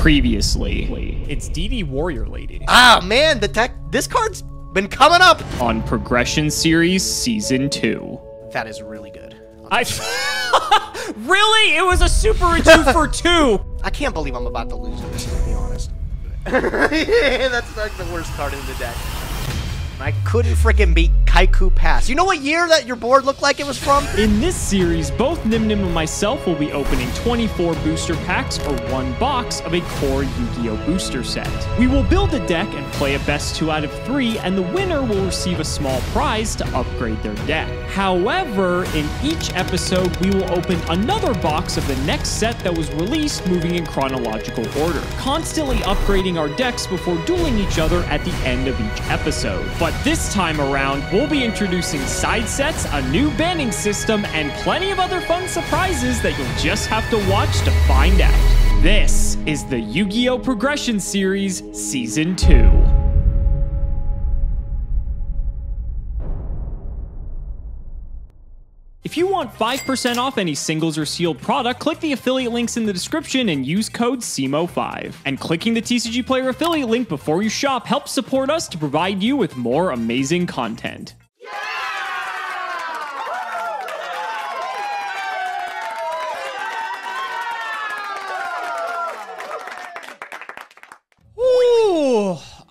previously. It's DD Warrior Lady. Ah, man, this card's been coming up on Progression Series Season 2. That is really good. Really? It was a super two for two. I can't believe I'm about to lose this, to be honest. That's like the worst card in the deck. I couldn't freaking beat Kaiku Pass. You know what year that your board looked like it was from? In this series, both Nim Nim and myself will be opening 24 booster packs or one box of a core Yu-Gi-Oh! Booster set. We will build a deck and play a best 2 out of 3, and the winner will receive a small prize to upgrade their deck. However, in each episode, we will open another box of the next set that was released, moving in chronological order, constantly upgrading our decks before dueling each other at the end of each episode. But this time around, we'll be introducing side sets, a new banning system, and plenty of other fun surprises that you'll just have to watch to find out. This is the Yu-Gi-Oh! Progression Series Season 2. If you want 5% off any singles or sealed product, click the affiliate links in the description and use code CMO5. And clicking the TCG Player affiliate link before you shop helps support us to provide you with more amazing content.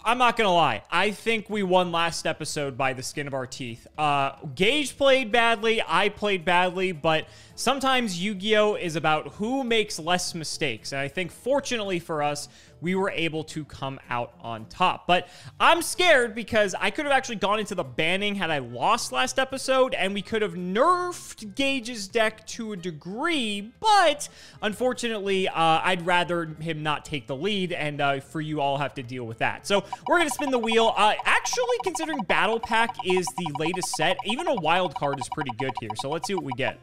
I'm not gonna lie. I think we won last episode by the skin of our teeth. Gage played badly, I played badly, but sometimes Yu-Gi-Oh! Is about who makes less mistakes. And I think fortunately for us, we were able to come out on top. But I'm scared because I could have actually gone into the banning had I lost last episode, and we could have nerfed Gage's deck to a degree, but unfortunately, I'd rather him not take the lead, and for you all have to deal with that. So we're going to spin the wheel. Actually, considering Battle Pack is the latest set, even a wild card is pretty good here. So let's see what we get.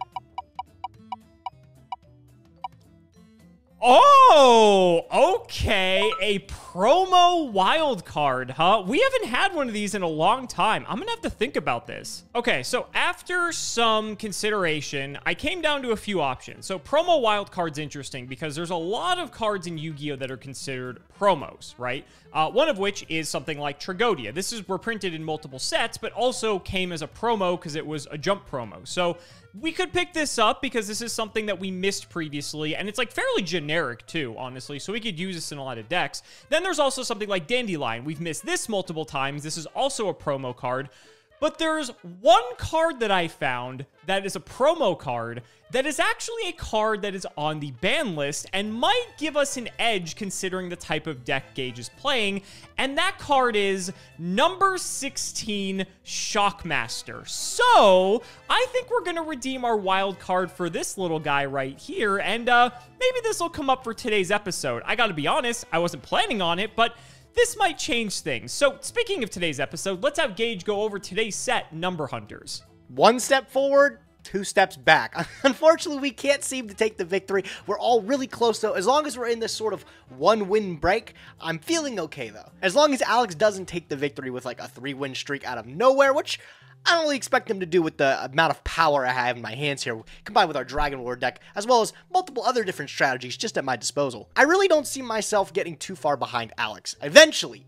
Oh, okay. A promo wild card, huh? We haven't had one of these in a long time. I'm gonna have to think about this. Okay, so after some consideration, I came down to a few options. So promo wild card's interesting because there's a lot of cards in Yu-Gi-Oh! That are considered promos, right? One of which is something like Trigodia. This is reprinted in multiple sets, but also came as a promo because it was a jump promo. So we could pick this up because this is something that we missed previously, and it's like fairly generic too, honestly, so we could use this in a lot of decks. Then there's also something like Dandelion. We've missed this multiple times. This is also a promo card, but there's one card that I found that is a promo card that is actually a card that is on the ban list and might give us an edge considering the type of deck Gage is playing, and that card is number 16, Shock Master. So I think we're gonna redeem our wild card for this little guy right here, and maybe this will come up for today's episode. I gotta be honest, I wasn't planning on it, but this might change things. So speaking of today's episode, let's have Gage go over today's set, Number Hunters. One step forward, two steps back. Unfortunately, we can't seem to take the victory. We're all really close, though. As long as we're in this sort of one-win break, I'm feeling okay, though. As long as Alex doesn't take the victory with, like, a 3-win streak out of nowhere, which I don't really expect him to do with the amount of power I have in my hands here, combined with our Dragon Ruler deck, as well as multiple other different strategies just at my disposal. I really don't see myself getting too far behind Alex. Eventually,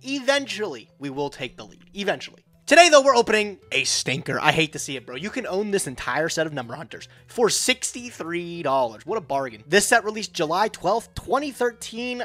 we will take the lead. Eventually. Today, though, we're opening a stinker. I hate to see it, bro. You can own this entire set of Number Hunters for $63. What a bargain. This set released July 12th, 2013.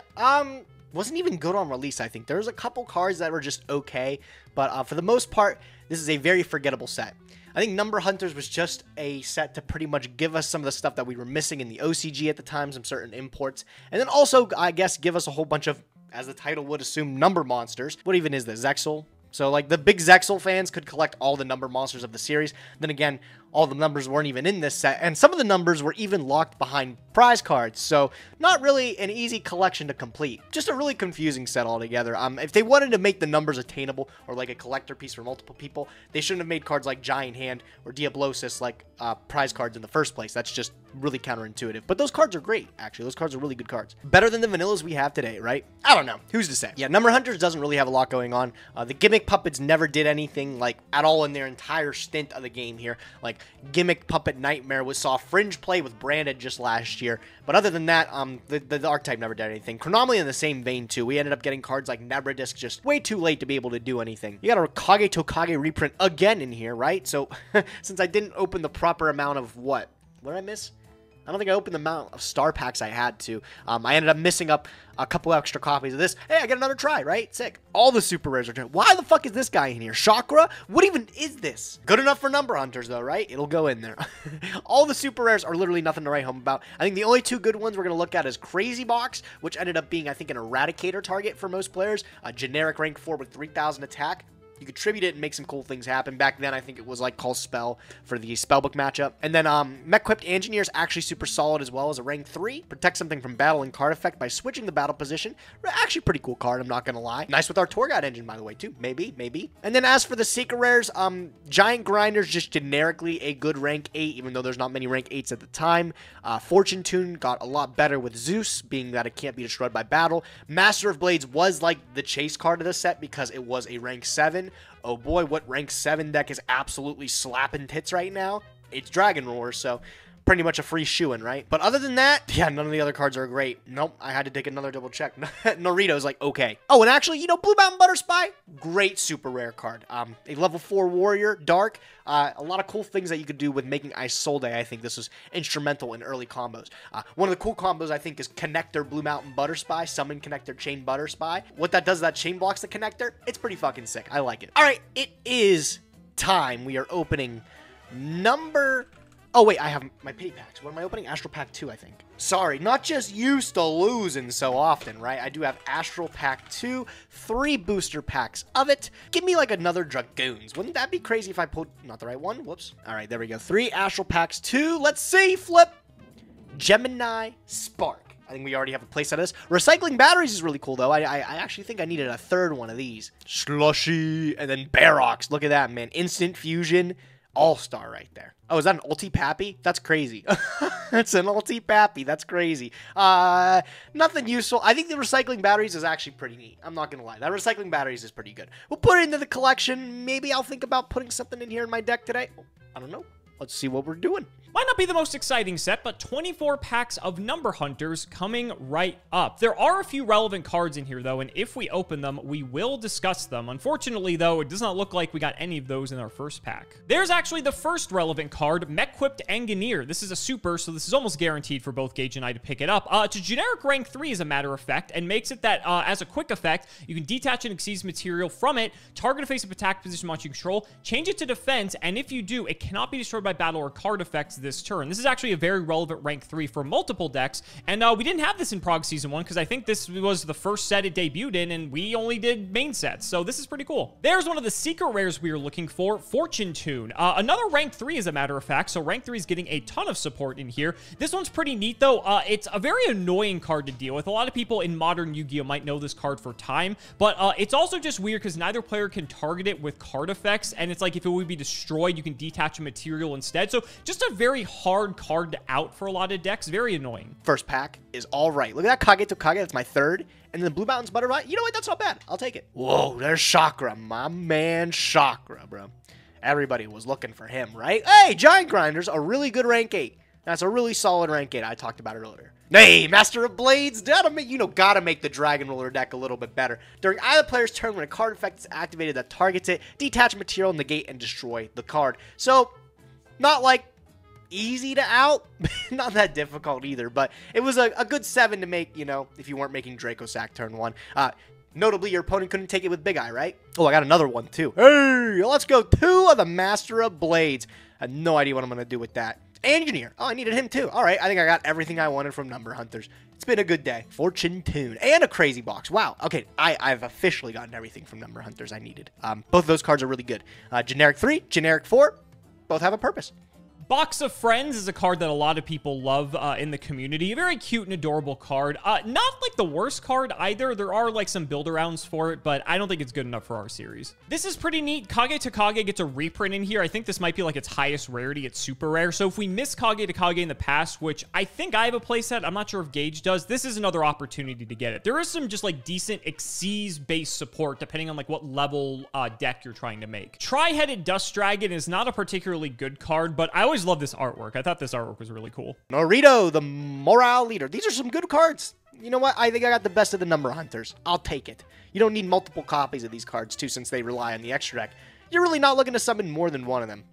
Wasn't even good on release, I think. There's a couple cards that were just okay, but for the most part, this is a very forgettable set. I think Number Hunters was just a set to pretty much give us some of the stuff that we were missing in the OCG at the time, some certain imports, and then also, I guess, give us a whole bunch of, as the title would assume, number monsters. What even is this? Zexal? So, like, the big Zexal fans could collect all the number monsters of the series. Then again, all the numbers weren't even in this set, and some of the numbers were even locked behind prize cards, so not really an easy collection to complete. Just a really confusing set altogether. If they wanted to make the numbers attainable, or like a collector piece for multiple people, they shouldn't have made cards like Giant Hand or Diablosis like prize cards in the first place. That's just really counterintuitive. But those cards are great, actually. Those cards are really good cards. Better than the vanillas we have today, right? I don't know. Who's to say? Yeah, Number Hunters doesn't really have a lot going on. The gimmick puppets never did anything, like, at all in their entire stint of the game here. Like, gimmick puppet nightmare was saw fringe play with Branded just last year. But other than that, the archetype never did anything. Chronomally in the same vein too, we ended up getting cards like Nabradisk just way too late to be able to do anything. You got a Kagetokage reprint again in here, right? So since I didn't open the proper amount of what did I miss? I don't think I opened the amount of star packs I had to. I ended up missing up a couple extra copies of this. Hey, I get another try, right? Sick. All the super rares are turned. Why the fuck is this guy in here? Chakra? What even is this? Good enough for Number Hunters, though, right? It'll go in there. All the super rares are literally nothing to write home about. I think the only two good ones we're going to look at is Crazy Box, which ended up being, I think, an Eradicator target for most players. A generic rank 4 with 3,000 attack. You contribute it and make some cool things happen. Back then, I think it was like Call Spell for the Spellbook matchup. And then Mechquipped Angineer is actually super solid as well as a rank 3. Protect something from battle and card effect by switching the battle position. Actually pretty cool card, I'm not going to lie. Nice with our Tour Guide engine, by the way, too. Maybe, maybe. And then as for the secret rares, Giant Grinders, just generically a good rank 8, even though there's not many rank 8s at the time. Fortune Tune got a lot better with Zeus, being that it can't be destroyed by battle. Master of Blades was like the chase card of the set because it was a rank 7. Oh boy, what rank 7 deck is absolutely slapping tits right now? It's Dragon Rulers, so pretty much a free shoo-in, right? But other than that, yeah, none of the other cards are great. Nope, I had to take another double check. Narito's like, okay. Oh, and actually, you know, Blue Mountain Butterspy, great super rare card. A level 4 warrior, dark. A lot of cool things that you could do with making Isolde. I think this was instrumental in early combos. One of the cool combos, I think, is Connector Blue Mountain Butterspy, Summon Connector Chain Butterspy. What that does is that chain blocks the connector. It's pretty fucking sick. I like it. All right, it is time. We are opening number... Oh, wait, I have my pity packs. What am I opening? Astral Pack 2, I think. Sorry, not just used to losing so often, right? I do have Astral Pack 2, 3 booster packs of it. Give me, like, another Dragoons. Wouldn't that be crazy if I pulled... Not the right one. Whoops. All right, there we go. 3 Astral Packs, 2. Let's see. Flip. Gemini Spark. I think we already have a place at this. Recycling Batteries is really cool, though. I actually think I needed a third one of these. Slushy. And then Barox. Look at that, man. Instant Fusion. All-star right there. Oh, is that an ulti pappy? That's crazy. That's an ulti pappy. That's crazy. Nothing useful. I think the Recycling Batteries is actually pretty neat. I'm not going to lie. That Recycling Batteries is pretty good. We'll put it into the collection. Maybe I'll think about putting something in here in my deck today. I don't know. Let's see what we're doing. Might not be the most exciting set, but 24 packs of Number Hunters coming right up. There are a few relevant cards in here, though, and if we open them, we will discuss them. Unfortunately, though, it does not look like we got any of those in our first pack. There's actually the first relevant card, Mechquipped Angineer. This is a super, so this is almost guaranteed for both Gage and I to pick it up. It's a generic rank 3, as a matter of fact, and makes it that, as a quick effect, you can detach an Xyz material from it, target a face-up attack position monster you control, change it to defense, and if you do, it cannot be destroyed by battle or card effects this turn. This is actually a very relevant rank 3 for multiple decks, and we didn't have this in Prog Season 1 because I think this was the first set it debuted in, and we only did main sets, so this is pretty cool. There's one of the secret rares we were looking for, Fortune Tune. Another rank 3, as a matter of fact, so rank 3 is getting a ton of support in here. This one's pretty neat, though. It's a very annoying card to deal with. A lot of people in modern Yu-Gi-Oh! Might know this card for time, but it's also just weird because neither player can target it with card effects, and it's like if it would be destroyed, you can detach a material instead, so just a very hard card to out for a lot of decks. Very annoying. First pack is all right. Look at that Kagetokage. That's my third. And then Blue Mountain's Butterfly. You know what? That's not bad. I'll take it. Whoa, there's Chakra. My man Chakra, bro. Everybody was looking for him, right? Hey, Giant Grinders, a really good rank 8. That's a really solid rank 8. I talked about it earlier. Hey, Master of Blades, gotta make the Dragon Ruler deck a little bit better. During either player's turn, when a card effect is activated that targets it, detach material, negate, and destroy the card. So, not like easy to out, not that difficult either, but it was a good 7 to make, you know, if you weren't making Dracossack turn 1. Notably, your opponent couldn't take it with Big Eye, right? Oh, I got another one, too. Hey, let's go. 2 of the Master of Blades. I have no idea what I'm going to do with that. Engineer. Oh, I needed him, too. All right, I think I got everything I wanted from Number Hunters. It's been a good day. Fortune Tune and a Crazy Box. Wow. Okay, I've officially gotten everything from Number Hunters I needed. Both of those cards are really good. Generic 3, generic 4, both have a purpose. Box of Friends is a card that a lot of people love in the community. A very cute and adorable card. Not like the worst card either. There are like some build-arounds for it, but I don't think it's good enough for our series. This is pretty neat. Kagetokage gets a reprint in here. I think this might be like its highest rarity. It's super rare. So if we miss Kagetokage in the past, which I think I have a playset, I'm not sure if Gage does, this is another opportunity to get it. There is some just like decent Xyz-based support depending on like what level deck you're trying to make. Tri-Headed Dust Dragon is not a particularly good card, but I always love this artwork. I thought this artwork was really cool. Naruto, the Morale Leader. These are some good cards. You know what? I think I got the best of the Number Hunters. I'll take it. You don't need multiple copies of these cards, too, since they rely on the extra deck. You're really not looking to summon more than one of them.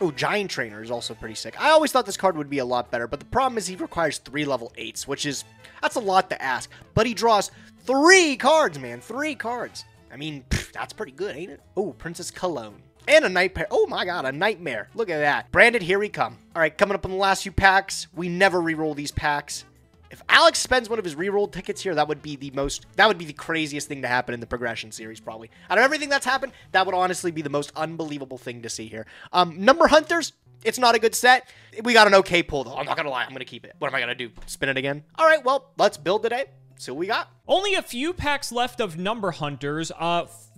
Oh, Giant Trainer is also pretty sick. I always thought this card would be a lot better, but the problem is he requires 3 level 8s, which is... that's a lot to ask. But he draws 3 cards, man. 3 cards. I mean, pff, that's pretty good, ain't it? Oh, Princess Cologne. And a Nightmare. Oh my god, a Nightmare. Look at that. Branded, here we come. All right, coming up on the last few packs. We never re-roll these packs. If Alex spends one of his re-roll tickets here, that would be the most... that would be the craziest thing to happen in the progression series, probably. Out of everything that's happened, that would honestly be the most unbelievable thing to see here. Number Hunters, it's not a good set. We got an okay pull, though. I'm not gonna lie. I'm gonna keep it. What am I gonna do? Spin it again? All right, well, let's build today. So we got only a few packs left of Number Hunters.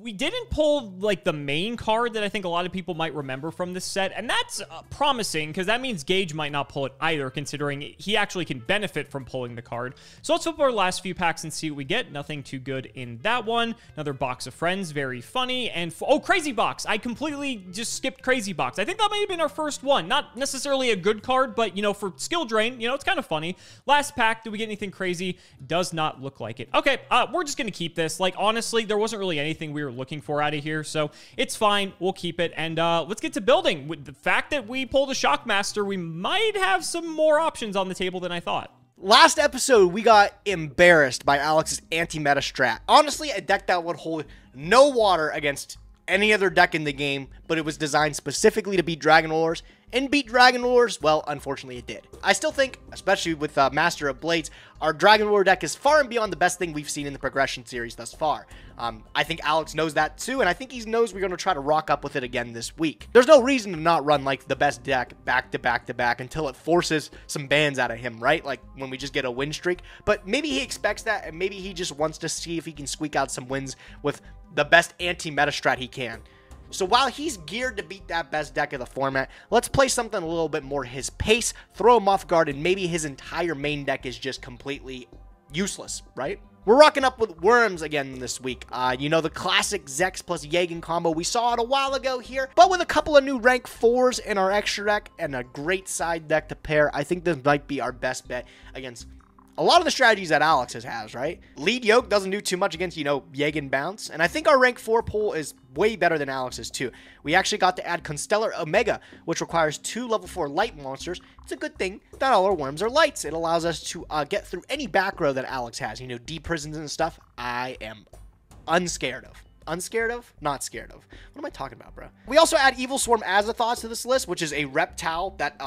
We didn't pull like the main card that I think a lot of people might remember from this set, and that's promising because that means Gage might not pull it either, considering he actually can benefit from pulling the card. So let's open our last few packs and see what we get. Nothing too good in that one. Another Box of Friends, very funny. And oh, Crazy Box. I completely just skipped Crazy Box. I think that might have been our first one. Not necessarily a good card, but you know, for skill drain, you know, it's kind of funny. Last pack, did we get anything crazy? Does not look like it. Okay, we're just gonna keep this. Like, honestly, there wasn't really anything we were looking for out of here, so it's fine. We'll keep it, and let's get to building. With the fact that we pulled a Shock Master, we might have some more options on the table than I thought. Last episode, we got embarrassed by Alex's anti-meta strat. Honestly, a deck that would hold no water against any other deck in the game, but it was designed specifically to beat Dragon Rulers, and beat Dragon Rulers, well, unfortunately it did. I still think, especially with Master of Blades, our Dragon Ruler deck is far and beyond the best thing we've seen in the progression series thus far. I think Alex knows that too, and I think he knows we're going to try to rock up with it again this week. There's no reason to not run like the best deck back to back to back until it forces some bans out of him, right? Like when we just get a win streak. But maybe he expects that, and maybe he just wants to see if he can squeak out some wins with the best anti-meta strat he can. So while he's geared to beat that best deck of the format, let's play something a little bit more his pace, throw him off guard, and maybe his entire main deck is just completely useless, right? We're rocking up with Worms again this week. You know, the classic Zex plus Yagan combo. We saw it a while ago here, but with a couple of new rank 4s in our extra deck and a great side deck to pair, I think this might be our best bet against a lot of the strategies that Alex has, right? Lead Yoke doesn't do too much against, you know, Yagan Bounce. And I think our rank 4 pull is way better than Alex's too. We actually got to add Constellar Omega, which requires 2 level 4 light monsters. It's a good thing that all our Worms are lights. It allows us to get through any back row that Alex has. You know, deep prisons and stuff. I am unscared of. Unscared of? Not scared of. What am I talking about, bro? We also add Evil Swarm Azathoth to this list, which is a reptile that,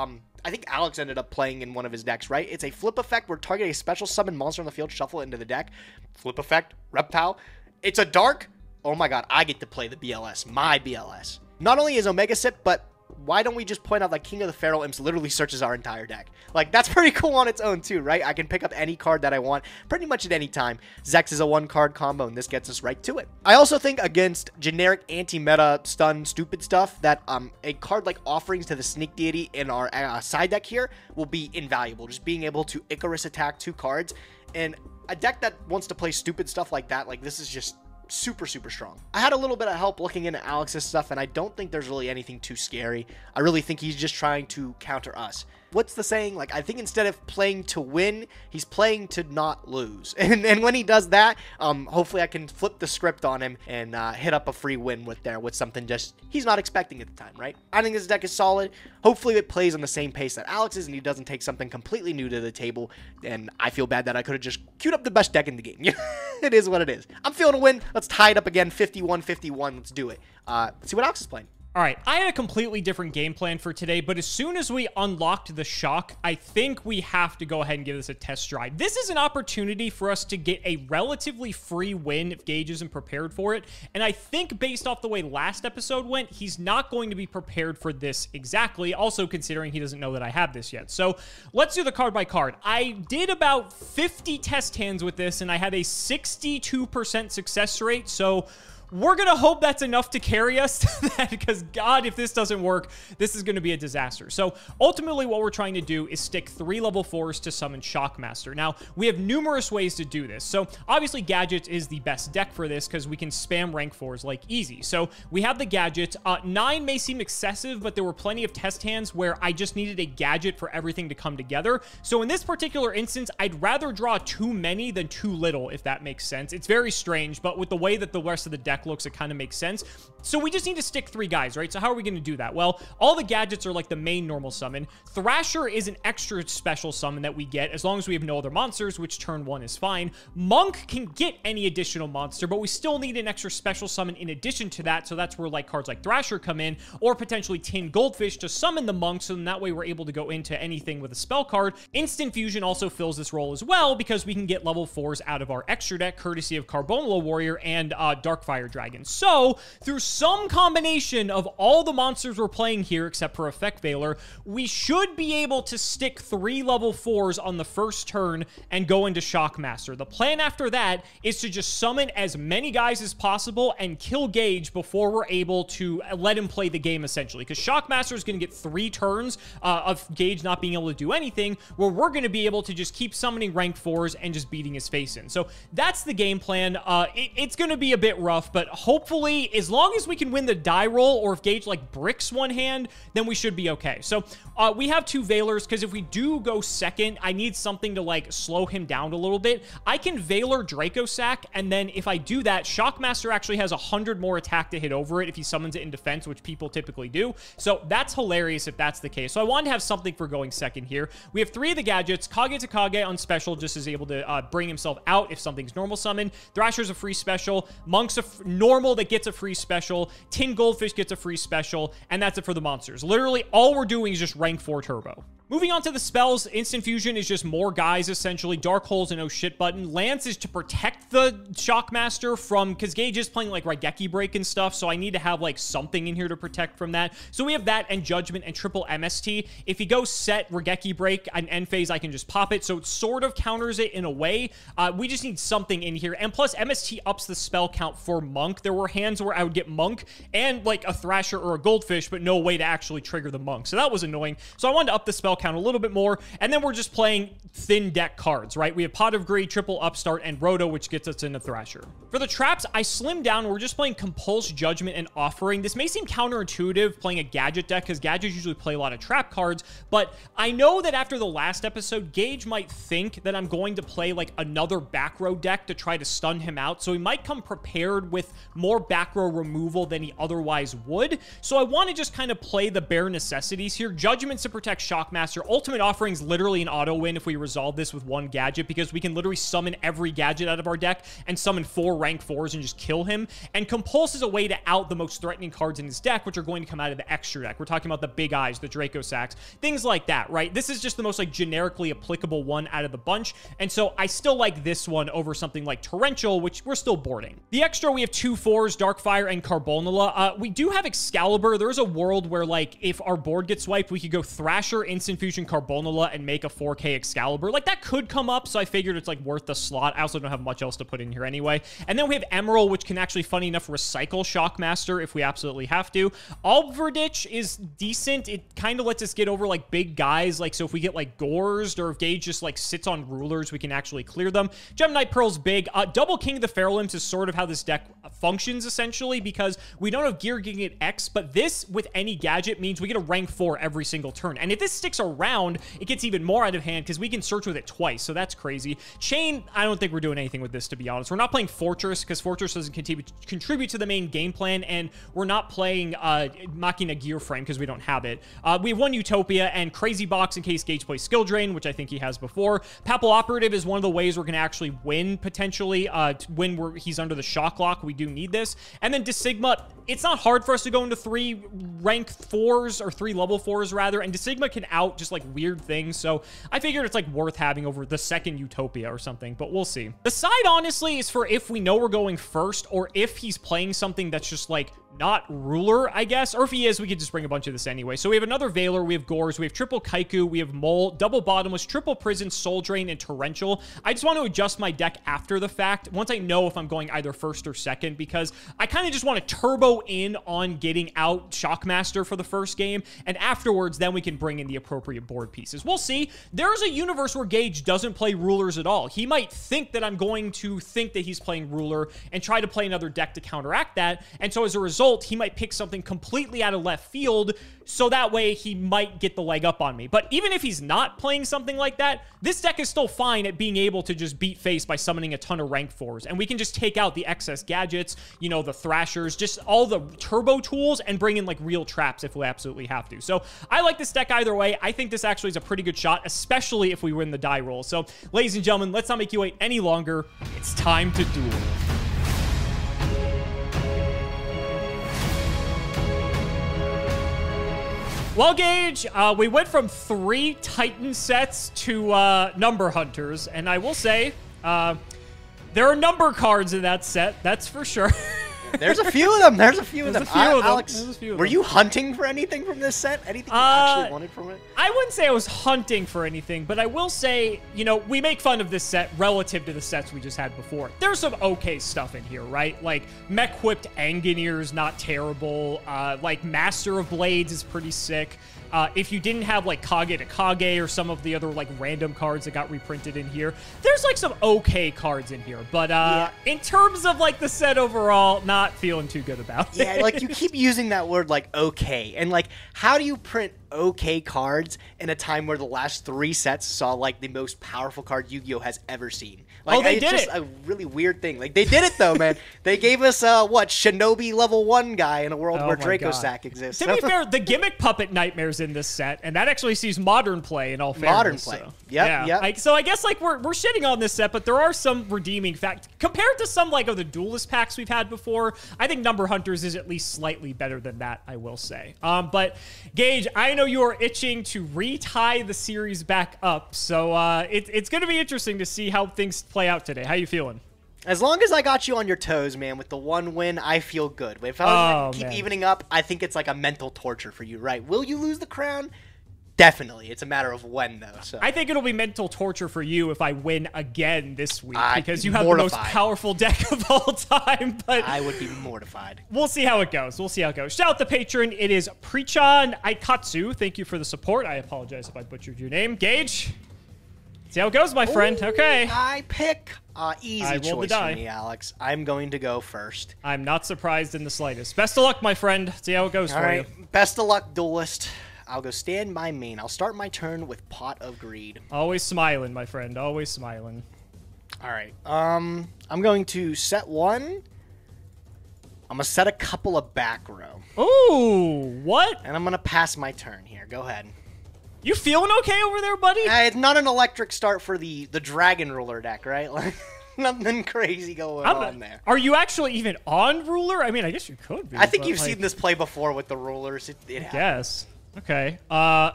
I think Alex ended up playing in one of his decks, right? It's a flip effect where target a special summon monster on the field, shuffle it into the deck. Flip effect, reptile. It's a dark. Oh my god, I get to play the BLS, my BLS. Not only is Omega Sip, but why don't we just point out that King of the Feral Imps literally searches our entire deck? Like, that's pretty cool on its own too, right? I can pick up any card that I want pretty much at any time. Zex is a 1-card combo, and this gets us right to it. I also think against generic anti-meta stun stupid stuff that a card like Offerings to the Sneak Deity in our side deck here will be invaluable. Just being able to Icarus attack 2 cards, and a deck that wants to play stupid stuff like that, like this is just super, super strong. I had a little bit of help looking into Alex's stuff, and I don't think there's really anything too scary. I really think he's just trying to counter us. What's the saying? Like, I think instead of playing to win, he's playing to not lose. And when he does that, hopefully I can flip the script on him and hit up a free win with something just he's not expecting at the time, right? I think this deck is solid. Hopefully it plays on the same pace that Alex is, and he doesn't take something completely new to the table. And I feel bad that I could have just queued up the best deck in the game. It is what it is. I'm feeling a win. Let's tie it up again. 51-51. Let's do it. See what Alex is playing. All right, I had a completely different game plan for today, but as soon as we unlocked the Shock, I think we have to go ahead and give this a test drive. This is an opportunity for us to get a relatively free win if Gage isn't prepared for it, and I think based off the way last episode went, he's not going to be prepared for this exactly, also considering he doesn't know that I have this yet. So let's do the card by card. I did about 50 test hands with this, and I had a 62% success rate, so we're going to hope that's enough to carry us to that, because God, if this doesn't work, this is going to be a disaster. So ultimately what we're trying to do is stick 3 level 4s to summon Shock Master. Now, we have numerous ways to do this. So obviously Gadget is the best deck for this because we can spam rank 4s like easy. So we have the Gadget. 9 may seem excessive, but there were plenty of test hands where I just needed a Gadget for everything to come together. So in this particular instance, I'd rather draw too many than too little, if that makes sense. It's very strange, but with the way that the rest of the deck looks, it kind of makes sense. So we just need to stick 3 guys, right? So how are we going to do that? Well, all the Gadgets are like the main normal summon. Thrasher is an extra special summon that we get as long as we have no other monsters, which turn 1 is fine. Monk can get any additional monster, but we still need an extra special summon in addition to that. So that's where like cards like Thrasher come in, or potentially Tin Goldfish to summon the Monk. So then that way we're able to go into anything with a spell card. Instant Fusion also fills this role as well, because we can get level 4s out of our extra deck, courtesy of Carbonola Warrior and Darkfire Dragon. So through some combination of all the monsters we're playing here, except for Effect Veiler, we should be able to stick 3 level 4s on the first turn and go into Shock Master. The plan after that is to just summon as many guys as possible and kill Gage before we're able to let him play the game, essentially, because Shock Master is going to get 3 turns of Gage not being able to do anything, where we're going to be able to just keep summoning rank 4s and just beating his face in. So that's the game plan. It's going to be a bit rough, but hopefully, as long as we can win the die roll, or if Gage like bricks one hand, then we should be okay. So we have 2 Veilers, because if we do go second, I need something to like slow him down a little bit. I can Veiler Dracossack, and then if I do that, Shockmaster actually has 100 more attack to hit over it if he summons it in defense, which people typically do. So that's hilarious if that's the case. So I wanted to have something for going second here. We have 3 of the Gadgets. Kagetokage on special just is able to bring himself out if something's normal summon. Thrasher's a free special. Monk's a normal that gets a free special. Tin Goldfish gets a free special, and that's it for the monsters. Literally, all we're doing is just rank 4 turbo. Moving on to the spells, Instant Fusion is just more guys, essentially. Dark Hole's an oh shit button. Lance is to protect the Shock Master from, because Gage is playing like Raigeki Break and stuff, so I need to have like something in here to protect from that. So we have that, and Judgment, and triple MST. If he goes set Raigeki Break and end phase, I can just pop it, so it sort of counters it in a way. We just need something in here, and plus MST ups the spell count for Monk. There were hands where I would get Monk and like a Thrasher or a Goldfish, but no way to actually trigger the Monk, so that was annoying. So I wanted to up the spell count a little bit more, and then we're just playing thin deck cards, right? We have Pot of Greed, triple Upstart, and Roto, which gets us into Thrasher. For the traps, I slimmed down. We're just playing Compulse, Judgment, and Offering. This may seem counterintuitive playing a Gadget deck, because Gadgets usually play a lot of trap cards, but I know that after the last episode, Gage might think that I'm going to play like another back row deck to try to stun him out, so he might come prepared with more back row removal than he otherwise would. So I want to just kind of play the bare necessities here. Judgments to protect Shockmaster. Ultimate Offering is literally an auto win if we resolve this with 1 gadget, because we can literally summon every gadget out of our deck and summon 4 rank 4s and just kill him. And Compulse is a way to out the most threatening cards in his deck, which are going to come out of the extra deck. We're talking about the Big Eyes, the Dracossacks, things like that, right? This is just the most like generically applicable one out of the bunch. And so I still like this one over something like Torrential, which we're still boarding. The extra, we have 2 4s, Darkfire, and Carbonola. We do have Excalibur. There is a world where like if our board gets wiped, we could go Thrasher, Instant Fusion, Carbonola, and make a 4K Excalibur. Like that could come up, so I figured it's like worth the slot. I also don't have much else to put in here anyway. And then we have Emerald, which can actually, funny enough, recycle Shockmaster if we absolutely have to. Obverditch is decent. It kind of lets us get over like big guys, like so if we get like Gorzed, or if Gage just like sits on rulers, we can actually clear them. Gemini Pearl's big. Double King of the Feral Imps is sort of how this deck functions, essentially, because we don't have Gear Gigant X, but this with any gadget means we get a rank 4 every single turn. And if this sticks around, it gets even more out of hand because we can search with it twice, so that's crazy. Chain, I don't think we're doing anything with this, to be honest. We're not playing Fortress because Fortress doesn't contribute to the main game plan, and we're not playing Machina Gear Frame because we don't have it. We have 1 Utopia and Crazy Box in case Gage plays Skill Drain, which I think he has before. Papal Operative is one of the ways we're going to actually win, potentially, when he's under the Shock Lock. We do need this. And then Desigma, it's not hard for us to go into 3 rank 4s, or 3 level 4s rather, and Desigma can out just like weird things, so I figured it's like worth having over the second Utopia or something, but we'll see. The side, honestly, is for if we know we're going first, or if he's playing something that's just like not ruler, I guess, or if he is, we could just bring a bunch of this anyway. So we have another Veiler, we have Gores, we have triple Kaiku, we have Mole, double Bottomless, triple Prison, Soul Drain, and Torrential. I just want to adjust my deck after the fact, once I know if I'm going either first or second, because I kind of just want to turbo in on getting out Shock Master for the first game, and afterwards, then we can bring in the appropriate board pieces. We'll see. There's a universe where Gage doesn't play rulers at all. He might think that I'm going to think that he's playing ruler and try to play another deck to counteract that, and so as a result, he might pick something completely out of left field, so that way he might get the leg up on me. But even if he's not playing something like that, this deck is still fine at being able to just beat face by summoning a ton of rank 4s, and we can just take out the excess gadgets, you know, the thrashers, just all the turbo tools, and bring in like real traps if we absolutely have to. So I like this deck either way. I think this actually is a pretty good shot, especially if we win the die roll. So ladies and gentlemen, let's not make you wait any longer. It's time to duel. Well, Gage, we went from 3 Titan sets to Number Hunters, and I will say, there are number cards in that set, that's for sure. There's a few of them. Alex, were you hunting for anything from this set? Anything you actually wanted from it? I wouldn't say I was hunting for anything, but I will say, you know, we make fun of this set relative to the sets we just had before. There's some okay stuff in here, right? Like, Mechquipped Angineer is not terrible. Like, Master of Blades is pretty sick. If you didn't have, like, Kagetokage or some of the other, like, random cards that got reprinted in here, there's, like, some okay cards in here. But in terms of, like, the set overall, not feeling too good about it. Yeah, like, you keep using that word, like, okay. And, like, how do you print okay cards in a time where the last 3 sets saw, like, the most powerful card Yu-Gi-Oh! Has ever seen? Like, oh, they did it! It's just a really weird thing. Like, they did it, though, man. They gave us, what, Shinobi level 1 guy in a world where Dracossack exists. To be fair, the Gimmick Puppet Nightmares in this set, and that actually sees modern play in all fairness. Modern play, so, yep. So I guess like we're shitting on this set, but there are some redeeming facts compared to some like of the duelist packs we've had before. I think Number Hunters is at least slightly better than that, I will say. But Gage, I know you are itching to retie the series back up, so it's going to be interesting to see how things play out today. How you feeling? As long as I got you on your toes, man, with the 1 win, I feel good. If I keep evening up, I think it's like a mental torture for you, right? Will you lose the crown? Definitely. It's a matter of when, though. So. I think it'll be mental torture for you if I win again this week, because you have the most powerful deck of all time. But I would be mortified. We'll see how it goes. We'll see how it goes. Shout out the patron. It is Prechan Aikatsu. Thank you for the support. I apologize if I butchered your name. Gage, see how it goes, my friend. Okay. I pick. Easy choice for me, Alex. I'm going to go first. I'm not surprised in the slightest. Best of luck, my friend. See how it goes for you. Best of luck, duelist. I'll go stand by main. I'll start my turn with Pot of Greed. Always smiling, my friend. Always smiling. All right. I'm going to set 1. I'm going to set a couple of back row. Ooh, what? And I'm going to pass my turn here. Go ahead. You feeling okay over there, buddy? It's not an electric start for the Dragon Ruler deck, right? Like, nothing crazy going on there. Are you actually even on ruler? I mean, I guess you could be. I think you've seen this play before with the rulers. It happens. Okay.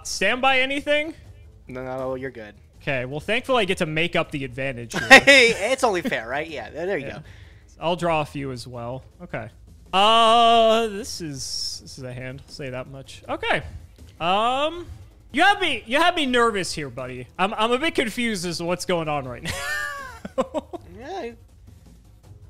Stand by anything? No, you're good. Okay. Well, thankfully, I get to make up the advantage here. Hey, it's only fair, right? Yeah. There you go. I'll draw a few as well. Okay. This is a hand. I'll say that much. Okay. You have me nervous here, buddy. I'm a bit confused as to what's going on right now. Yeah.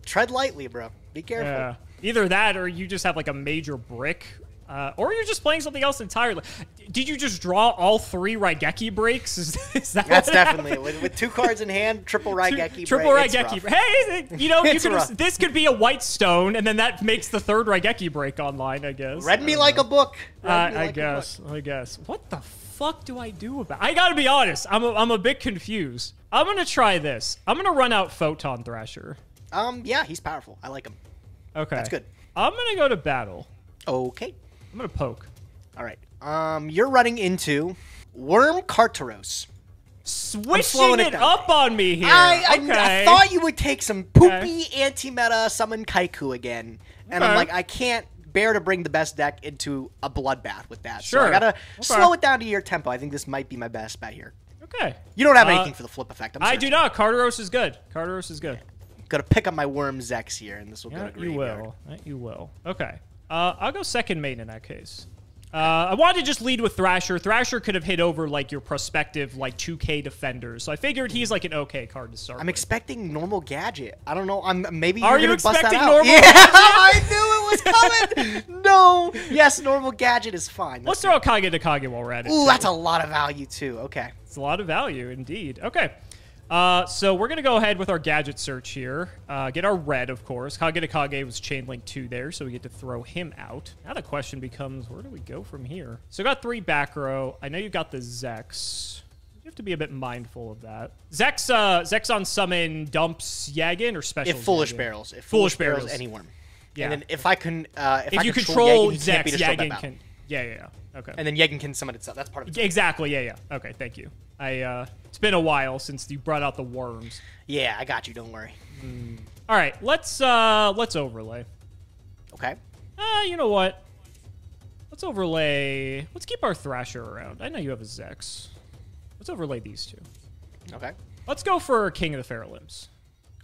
Tread lightly, bro. Be careful. Yeah. Either that or you just have like a major brick. Or you're just playing something else entirely. Did you just draw all 3 Raigeki breaks? That's definitely with 2 cards in hand, triple Raigeki. Triple Raigeki. Hey, you know, this could be a white stone, and then that makes the 3rd Raigeki break online. I guess. Read me like a book. I guess. I guess. What the fuck do I do about? I gotta be honest. I'm a bit confused. I'm gonna try this. I'm gonna run out Photon Thrasher. Yeah, he's powerful. I like him. Okay. That's good. I'm gonna go to battle. Okay. I'm gonna poke. All right. You're running into Worm Carteros. switching it up on me here. I thought you would take some poopy anti-meta summon Kaiku again. And I'm like, I can't bear to bring the best deck into a bloodbath with that. Sure. So I gotta slow it down to your tempo. I think this might be my best bet here. Okay. You don't have anything for the flip effect. I do not. Carteros is good. Carteros is good. Gotta pick up my Worm Zex here, and this will go to graveyard. You will. You will. Okay. I'll go second main in that case. I wanted to just lead with Thrasher. Thrasher could have hit over, like, your prospective, like, 2K defenders. So I figured he's, like, an okay card to start with. I'm expecting normal Gadget. I don't know. Maybe you're going to bust that out. Are you expecting normal Gadget? I knew it was coming. No. Yes, normal Gadget is fine. Let's throw out Kagetokage while we're at it. Ooh, that's a lot of value, too. Okay. It's a lot of value, indeed. Okay. So we're going to go ahead with our Gadget search here. Get our red, of course. Kagetokage was Chainlink 2 there, so we get to throw him out. Now the question becomes, where do we go from here? So got 3 back row. I know you got the Zex. You have to be a bit mindful of that. Zex, Zex on summon dumps Yagan or special? If Foolish Yagan? Barrels. If Foolish Barrels, any worm. Yeah. And then if I can... if I you control Yagan, Zex, Yagan can... Yeah. Okay. And then Yagan can summon itself. That's part of it. Exactly, yeah. Okay, thank you. It's been a while since you brought out the worms. Yeah, I got you. Don't worry. All right, let's overlay. Okay. You know what? Let's overlay. Let's keep our Thrasher around. I know you have a Zex. Let's overlay these two. Okay. Let's go for King of the Feral Imps.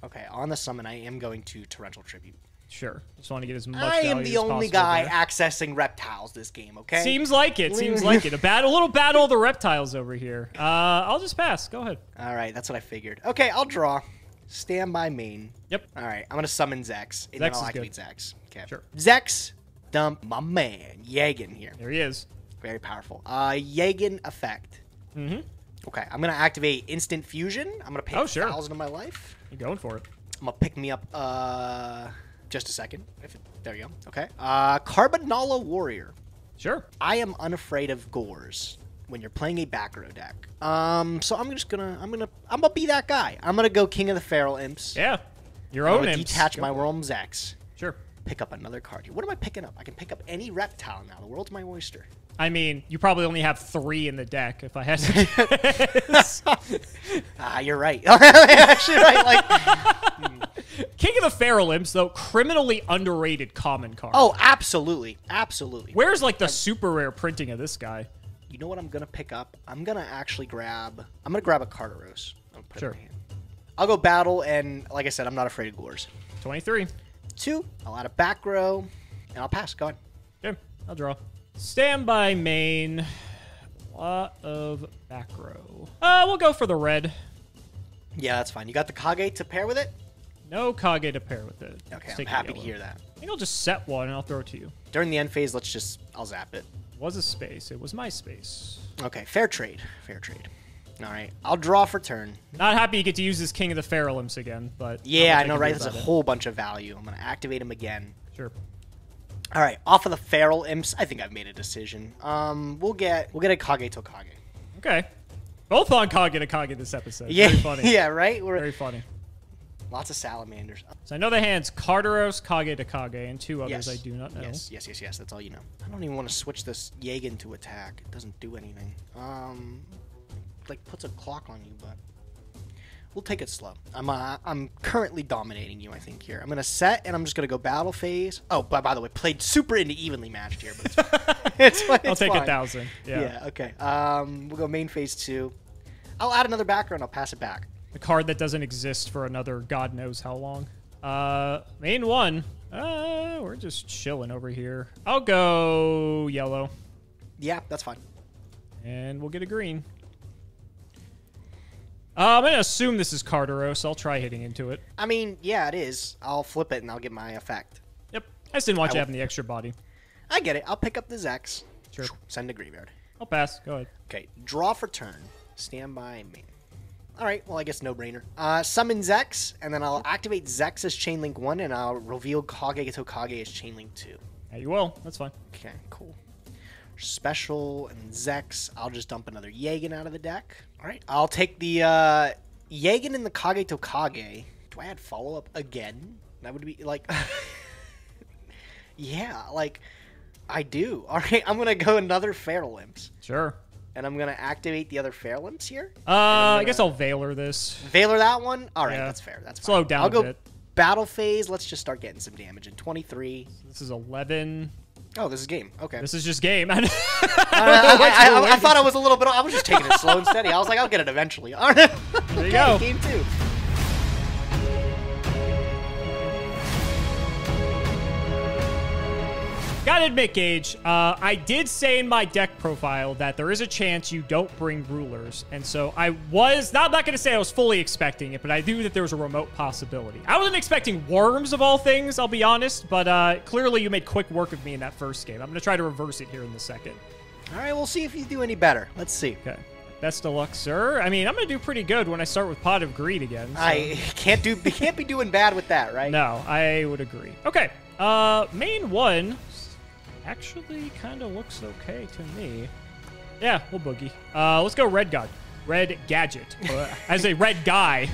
Okay. On the summon, I am going to Torrential Tribute. Sure. Just want to get as much value as possible. I am the only guy accessing reptiles this game, okay? Seems like it. Seems like it. A little battle of the reptiles over here. I'll just pass. Go ahead. All right. That's what I figured. Okay. I'll draw. Stand by main. Yep. All right. I'm going to summon Zex. And then I'll activate Zex. Okay. Sure. Zex, dump my man, Yagan here. There he is. Very powerful. Yagan effect. Mm-hmm. Okay. I'm going to activate Instant Fusion. I'm going to pay 1,000 of my life. You're going for it. I'm going to pick me up... Just a second. There you go. Okay. Carbonala Warrior. Sure. I am unafraid of gores when you're playing a back row deck. So I'm just gonna, I'm gonna be that guy. I'm gonna go King of the Feral Imps. Yeah. Your own imps. Detach my Worm Zex. Sure. Pick up another card. What am I picking up? I can pick up any reptile now. The world's my oyster. I mean, you probably only have 3 in the deck if I had to guess. You're right. Actually, right. King of the Feral Imps, though, criminally underrated common card. Oh, absolutely. Absolutely. Where's, like, the super rare printing of this guy? You know what I'm going to pick up? I'm going to actually grab... I'm going to grab a Carteros. I'll put it in my hand. I'll go battle, and like I said, I'm not afraid of gores. 23. 2. I'll add a back row, and I'll pass. Go on. Yeah, I'll draw. Standby main. A lot of back row. We'll go for the red. Yeah, that's fine. You got the Kage to pair with it? No Kage to pair with it. Okay, I'm happy to hear that. I think I'll just set one and I'll throw it to you. During the end phase, let's just... I'll zap it. It was a space. It was my space. Okay, fair trade. Fair trade. All right, I'll draw for turn. Not happy you get to use this King of the Feral Imps again, but... Yeah, I know, right? That's a whole bunch of value. I'm going to activate him again. Sure. All right, off of the Feral Imps, I think I've made a decision. We'll get a Kagetokage. Okay. Both on Kagetokage this episode. Yeah, very funny. Yeah, right? Very funny. Lots of salamanders. So I know the hands, Carteros, Kagetokage, and 2 others I do not know. Yes. That's all you know. I don't even want to switch this Yagan to attack. It doesn't do anything. Like, puts a clock on you, but we'll take it slow. I'm currently dominating you, I think, here. I'm going to set, and I'm just going to go battle phase. Oh, by the way, played super into evenly matched here, but it's fine. I'll take 1,000. Yeah, okay. We'll go main phase 2. I'll add another back row, and I'll pass it back. The card that doesn't exist for another God knows how long. Main 1. We're just chilling over here. I'll go yellow. Yeah, that's fine. And we'll get a green. I'm going to assume this is Carteros, so I'll try hitting into it. I mean, yeah, it is. I'll flip it and I'll get my effect. Yep. I just didn't want you having the extra body. I get it. I'll pick up the Zex. Sure. Send to graveyard. I'll pass. Go ahead. Okay. Draw for turn. Stand by main. All right, well, I guess no-brainer. Summon Zex, and then I'll activate Zex as Chainlink 1, and I'll reveal Kagetokage as Chainlink 2. Yeah, you will. That's fine. Okay, cool. Special and Zex. I'll just dump another Yagan out of the deck. All right, I'll take the Yagan and the Kagetokage. Do I add follow-up again? That would be, like... yeah, like, I do. All right, I'm going to go another Feral Imps. Sure. And I'm going to activate the other Feral Imps here. I guess I'll Veiler this. Veiler that one? All right, yeah. That's fair. That's fine. Slow down a bit. Battle phase. Let's just start getting some damage in 23. So this is 11. Oh, this is game. Okay. This is just game. I thought I was a little bit... I was just taking it slow and steady. I was like, I'll get it eventually. All right. There you go. Game two. Gotta admit, Gage, I did say in my deck profile that there is a chance you don't bring rulers, and so I was, I'm not gonna say I was fully expecting it, but I knew that there was a remote possibility. I wasn't expecting worms of all things, I'll be honest, but clearly you made quick work of me in that first game. I'm gonna try to reverse it here in the second. All right, we'll see if you do any better. Let's see. Okay. Best of luck, sir. I mean, I'm gonna do pretty good when I start with Pot of Greed again. So. I can't be doing bad with that, right? No, I would agree. Okay, main one. Actually kind of looks okay to me. Yeah, we'll boogie. Let's go Red God. Red Gadget. As a red guy.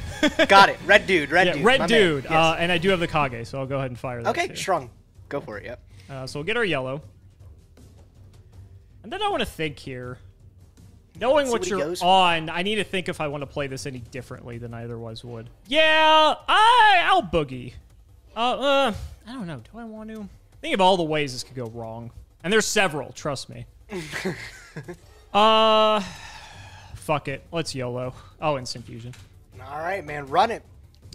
Got it. Red dude. Red dude. Red dude. Yes. And I do have the Kage, so I'll go ahead and fire that. Okay, strong. Go for it, yep. So we'll get our yellow. And then I want to think here. Knowing what you're on, I need to think if I want to play this any differently than I otherwise would. Yeah, I'll boogie. I don't know. Do I want to? Think of all the ways this could go wrong. And there's several, trust me. Fuck it. Let's YOLO. Oh, Instant Fusion. All right, man. Run it.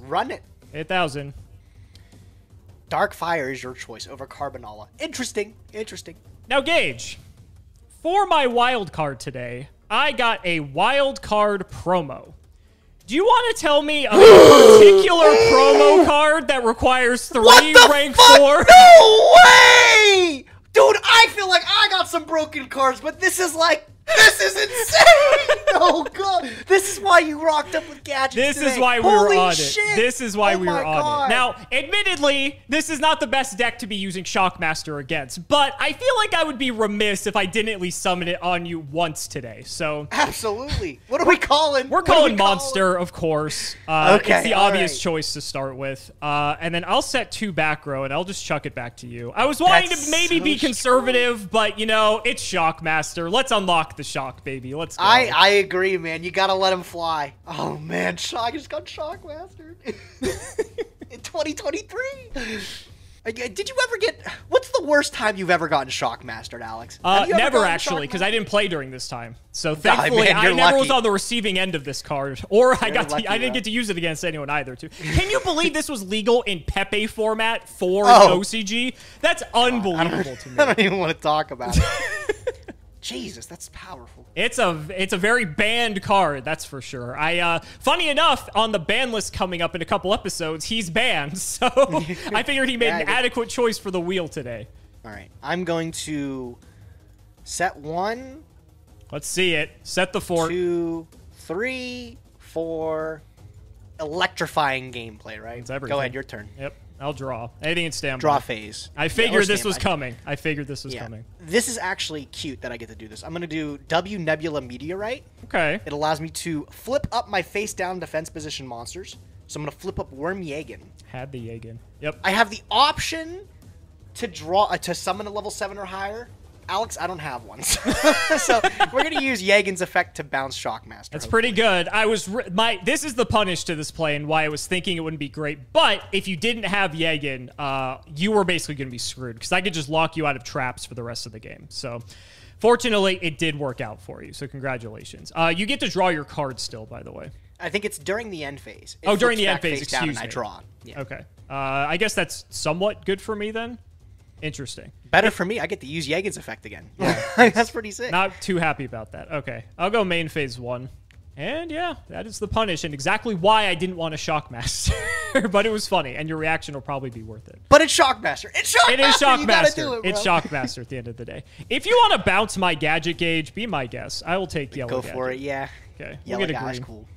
Run it. 8,000. Dark Fire is your choice over Carbonala. Interesting. Interesting. Now, Gage, for my wild card today, I got a wild card promo. Do you want to tell me a particular promo card that requires 3 rank 4? No way! Dude, I feel like I got some broken cards, but this is like, this is insane! Oh god, this is why you rocked up with Gadgets today. This is why we were on it. This is why we were on it. Now, admittedly, this is not the best deck to be using Shock Master against, but I feel like I would be remiss if I didn't at least summon it on you once today, so... Absolutely. What are we calling? We're calling Monster, of course. Okay, it's the obvious choice to start with. And then I'll set 2 back row, and I'll just chuck it back to you. I was wanting to maybe be conservative, but, you know, it's Shock Master. Let's unlock the shock, baby. Let's go. I agree, man. You gotta let him fly. Oh man, I just got Shock Mastered in 2023. Did you ever get? What's the worst time you've ever gotten Shock Mastered, Alex? Never actually, because I didn't play during this time. So thankfully, man, I never was on the receiving end of this card, or I didn't get to use it against anyone either. Too. Can you believe this was legal in Pepe format for OCG? That's unbelievable to me. I don't even want to talk about it. Jesus, that's powerful. It's a very banned card, that's for sure. Funny enough, on the ban list coming up in a couple episodes, he's banned. So I figured he made an adequate choice for the wheel today. All right, I'm going to set 1. Let's see it. Set the fort. 2, 3, 4. Electrifying gameplay, right? Go ahead, your turn. Yep. I'll draw. Anything in standby. Draw phase. I figured this was coming. I figured this was coming. This is actually cute that I get to do this. I'm going to do W Nebula Meteorite. Okay. It allows me to flip up my face down defense position monsters. So I'm going to flip up Worm Yagan. Had the Yagan. Yep. I have the option to draw to summon a level 7 or higher. Alex, I don't have one. So we're going to use Yagan's effect to bounce Shock Master. That's pretty good. I was this is the punish to this play and why I was thinking it wouldn't be great. But if you didn't have Yagan, you were basically going to be screwed because I could just lock you out of traps for the rest of the game. So fortunately, it did work out for you. So congratulations. You get to draw your card still, by the way. I think it's during the end phase. It during the end phase. Excuse me. I draw. Yeah. Okay. I guess that's somewhat good for me then. Interesting. Better for me. I get to use Yagan's effect again. Yeah. That's pretty sick. Not too happy about that. Okay. I'll go main phase 1. And yeah, that is the punish and exactly why I didn't want a Shock Master. But it was funny and your reaction will probably be worth it. But it's Shock Master. It's Shock Master. It is Shock Master. You gotta do it, bro. It's Shock Master at the end of the day. If you want to bounce my Gadget, Gage, be my guest. I will take yellow. Go for it. Yeah. Okay. Yellow we'll get a green. Cool.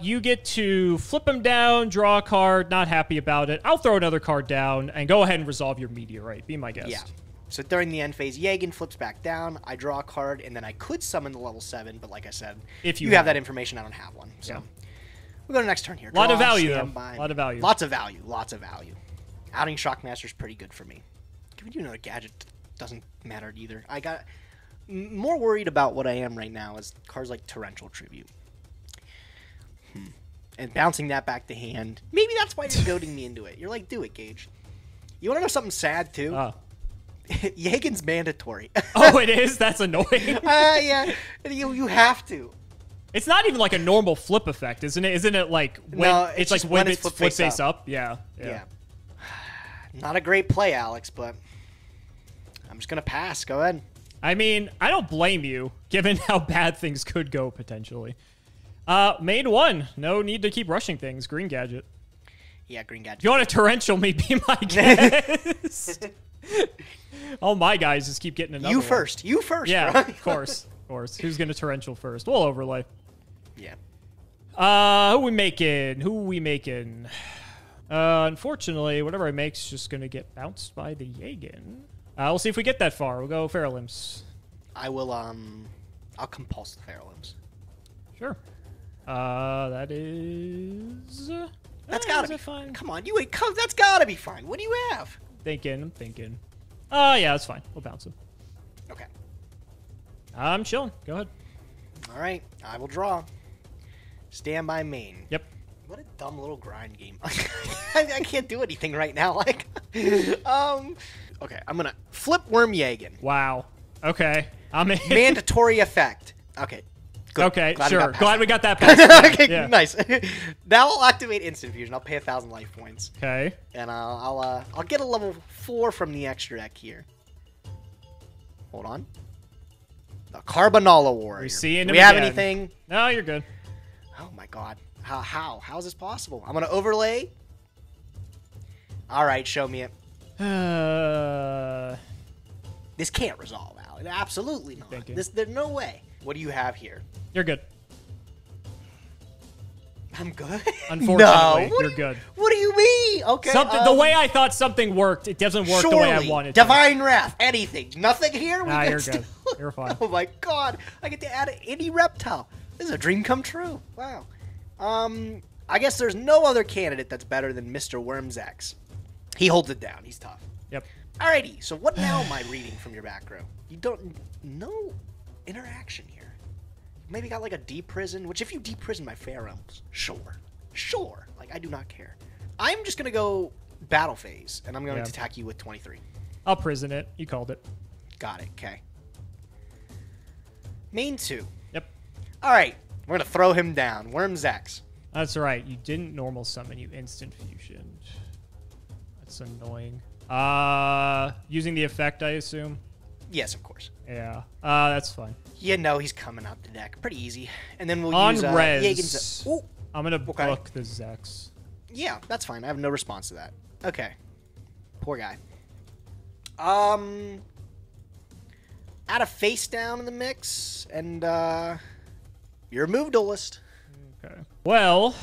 You get to flip him down, draw a card, not happy about it. I'll throw another card down and go ahead and resolve your meteorite. Be my guest. Yeah. So during the end phase, Yagan flips back down. I draw a card, and then I could summon the level 7, but like I said, if you have that information, I don't have one. So we'll go to next turn here. Lot of value, though. Lot of value. Lots of value. Lots of value. Outing Shockmaster is pretty good for me. Can we do another gadget? Doesn't matter either. I got... more worried about what I am right now is cards like Torrential Tribute. And bouncing that back to hand. Maybe that's why you're goading me into it. You're like, do it, Gage. You want to know something sad, too? Jaegen's mandatory. Oh, it is? That's annoying. Yeah. You have to. It's not even like a normal flip effect, isn't it? Isn't it like when no, it's like when it's flip face up? Yeah. Not a great play, Alex, but I'm just going to pass. Go ahead. I mean, I don't blame you, given how bad things could go, potentially. Made one. No need to keep rushing things. Green Gadget. Yeah, Green Gadget. If you want to torrential me, be my guest. All my guys just keep getting another You first. Yeah, bro. Of course. Who's going to torrential first? We'll overlay. Yeah. Who we making? Unfortunately, whatever I make's just going to get bounced by the Jaegen. We'll see if we get that far. We'll go Feral Imps. I'll compulse the Feral Imps. Sure. That's gotta be fine. Come on, that's gotta be fine. What do you have? I'm thinking. Yeah, that's fine. We'll bounce him. Okay. I'm chilling. Go ahead. All right. I will draw. Stand by main. Yep. What a dumb little grind game. I can't do anything right now. Like, okay. I'm gonna flip Worm Jaegen. Wow. Okay. I'm in. Mandatory effect. Okay. Good. Okay, sure. Glad we got that pass. Okay, yeah. Nice. Now I'll activate Instant Fusion. I'll pay 1,000 life points. Okay. And I'll get a level 4 from the extra deck here. Hold on. The Carbonala Warrior. Do we have anything? No, you're good. Oh my god. How is this possible? I'm gonna overlay. All right, show me it. This can't resolve, Alex. Absolutely not. There's no way. What do you have here? You're good. I'm good? Unfortunately, no, you're good. What do you mean? Okay. The way I thought something worked, it doesn't work the way I wanted to. Divine Wrath, anything. Nothing here? Nah, you're good. You're fine. Oh, my God. I get to add any reptile. This is a dream come true. Wow. I guess there's no other candidate that's better than Mr. Wormzax. He holds it down. He's tough. Yep. Alrighty. So what now am I reading from your back row? You don't know... Interaction here. Maybe got like a deprison, which if you deprison my Fair Realms, sure. Like I do not care. I'm just gonna go battle phase, and I'm going to attack you with 23. I'll prison it. You called it. Got it. Okay. Main 2. Yep. All right. We're gonna throw him down. Wormzax. That's right. You didn't normal summon. You instant fusioned. That's annoying. Using the effect, I assume. Yes, of course. Yeah, that's fine. Yeah, no, he's coming out the deck. Pretty easy. And then we'll use... On res, I'm going to book the Zex. Yeah, that's fine. I have no response to that. Okay. Poor guy. Add a face down in the mix, and you're a move duelist. Okay. Well,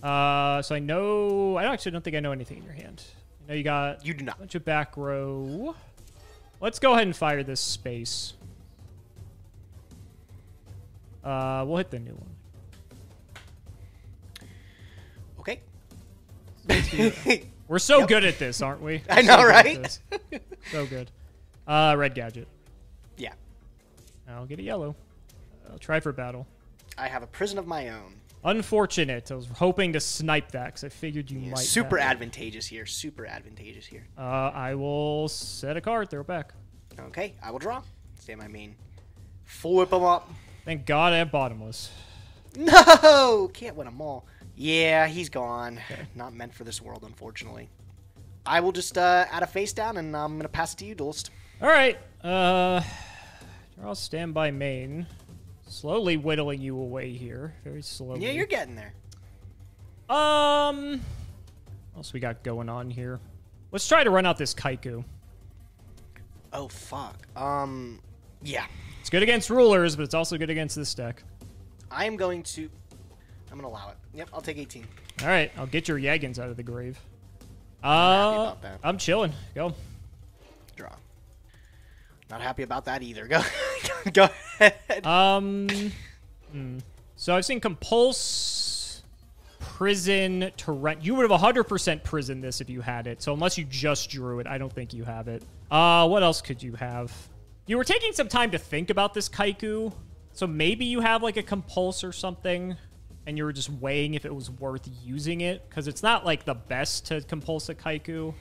so I know... I actually don't think I know anything in your hand. I know you got... You do not. A bunch of back row... Let's go ahead and fire this space. We'll hit the new one. Okay. We're so good at this, aren't we? I know, right? So good. Red Gadget. Yeah. I'll get a yellow. I'll try for battle. I have a prison of my own. Unfortunate. I was hoping to snipe that because I figured you might. Super advantageous here. Super advantageous here. I will set a card. Throw it back. Okay. I will draw. Same, I mean. Full whip them up. Thank God I have bottomless. No! Can't win them all. Yeah, he's gone. Okay. Not meant for this world, unfortunately. I will just add a face down, and I'm going to pass it to you, duelist. All right. I'll stand by main. Slowly whittling you away here. Very slowly. Yeah, you're getting there. What else we got going on here? Let's try to run out this Kaiku. Oh, fuck. Yeah. It's good against rulers, but it's also good against this deck. I'm going to allow it. Yep, I'll take 18. All right, I'll get your Jaegens out of the grave. I'm happy about that. I'm chilling. Go. Draw. Not happy about that either. Go ahead. So I've seen compulse, prison, torrent. You would have 100% prison this if you had it. So unless you just drew it, I don't think you have it. What else could you have? You were taking some time to think about this Kaiku, so maybe you have like a Compulse or something, and you were just weighing if it was worth using it, because it's not like the best to Compulse a Kaiku.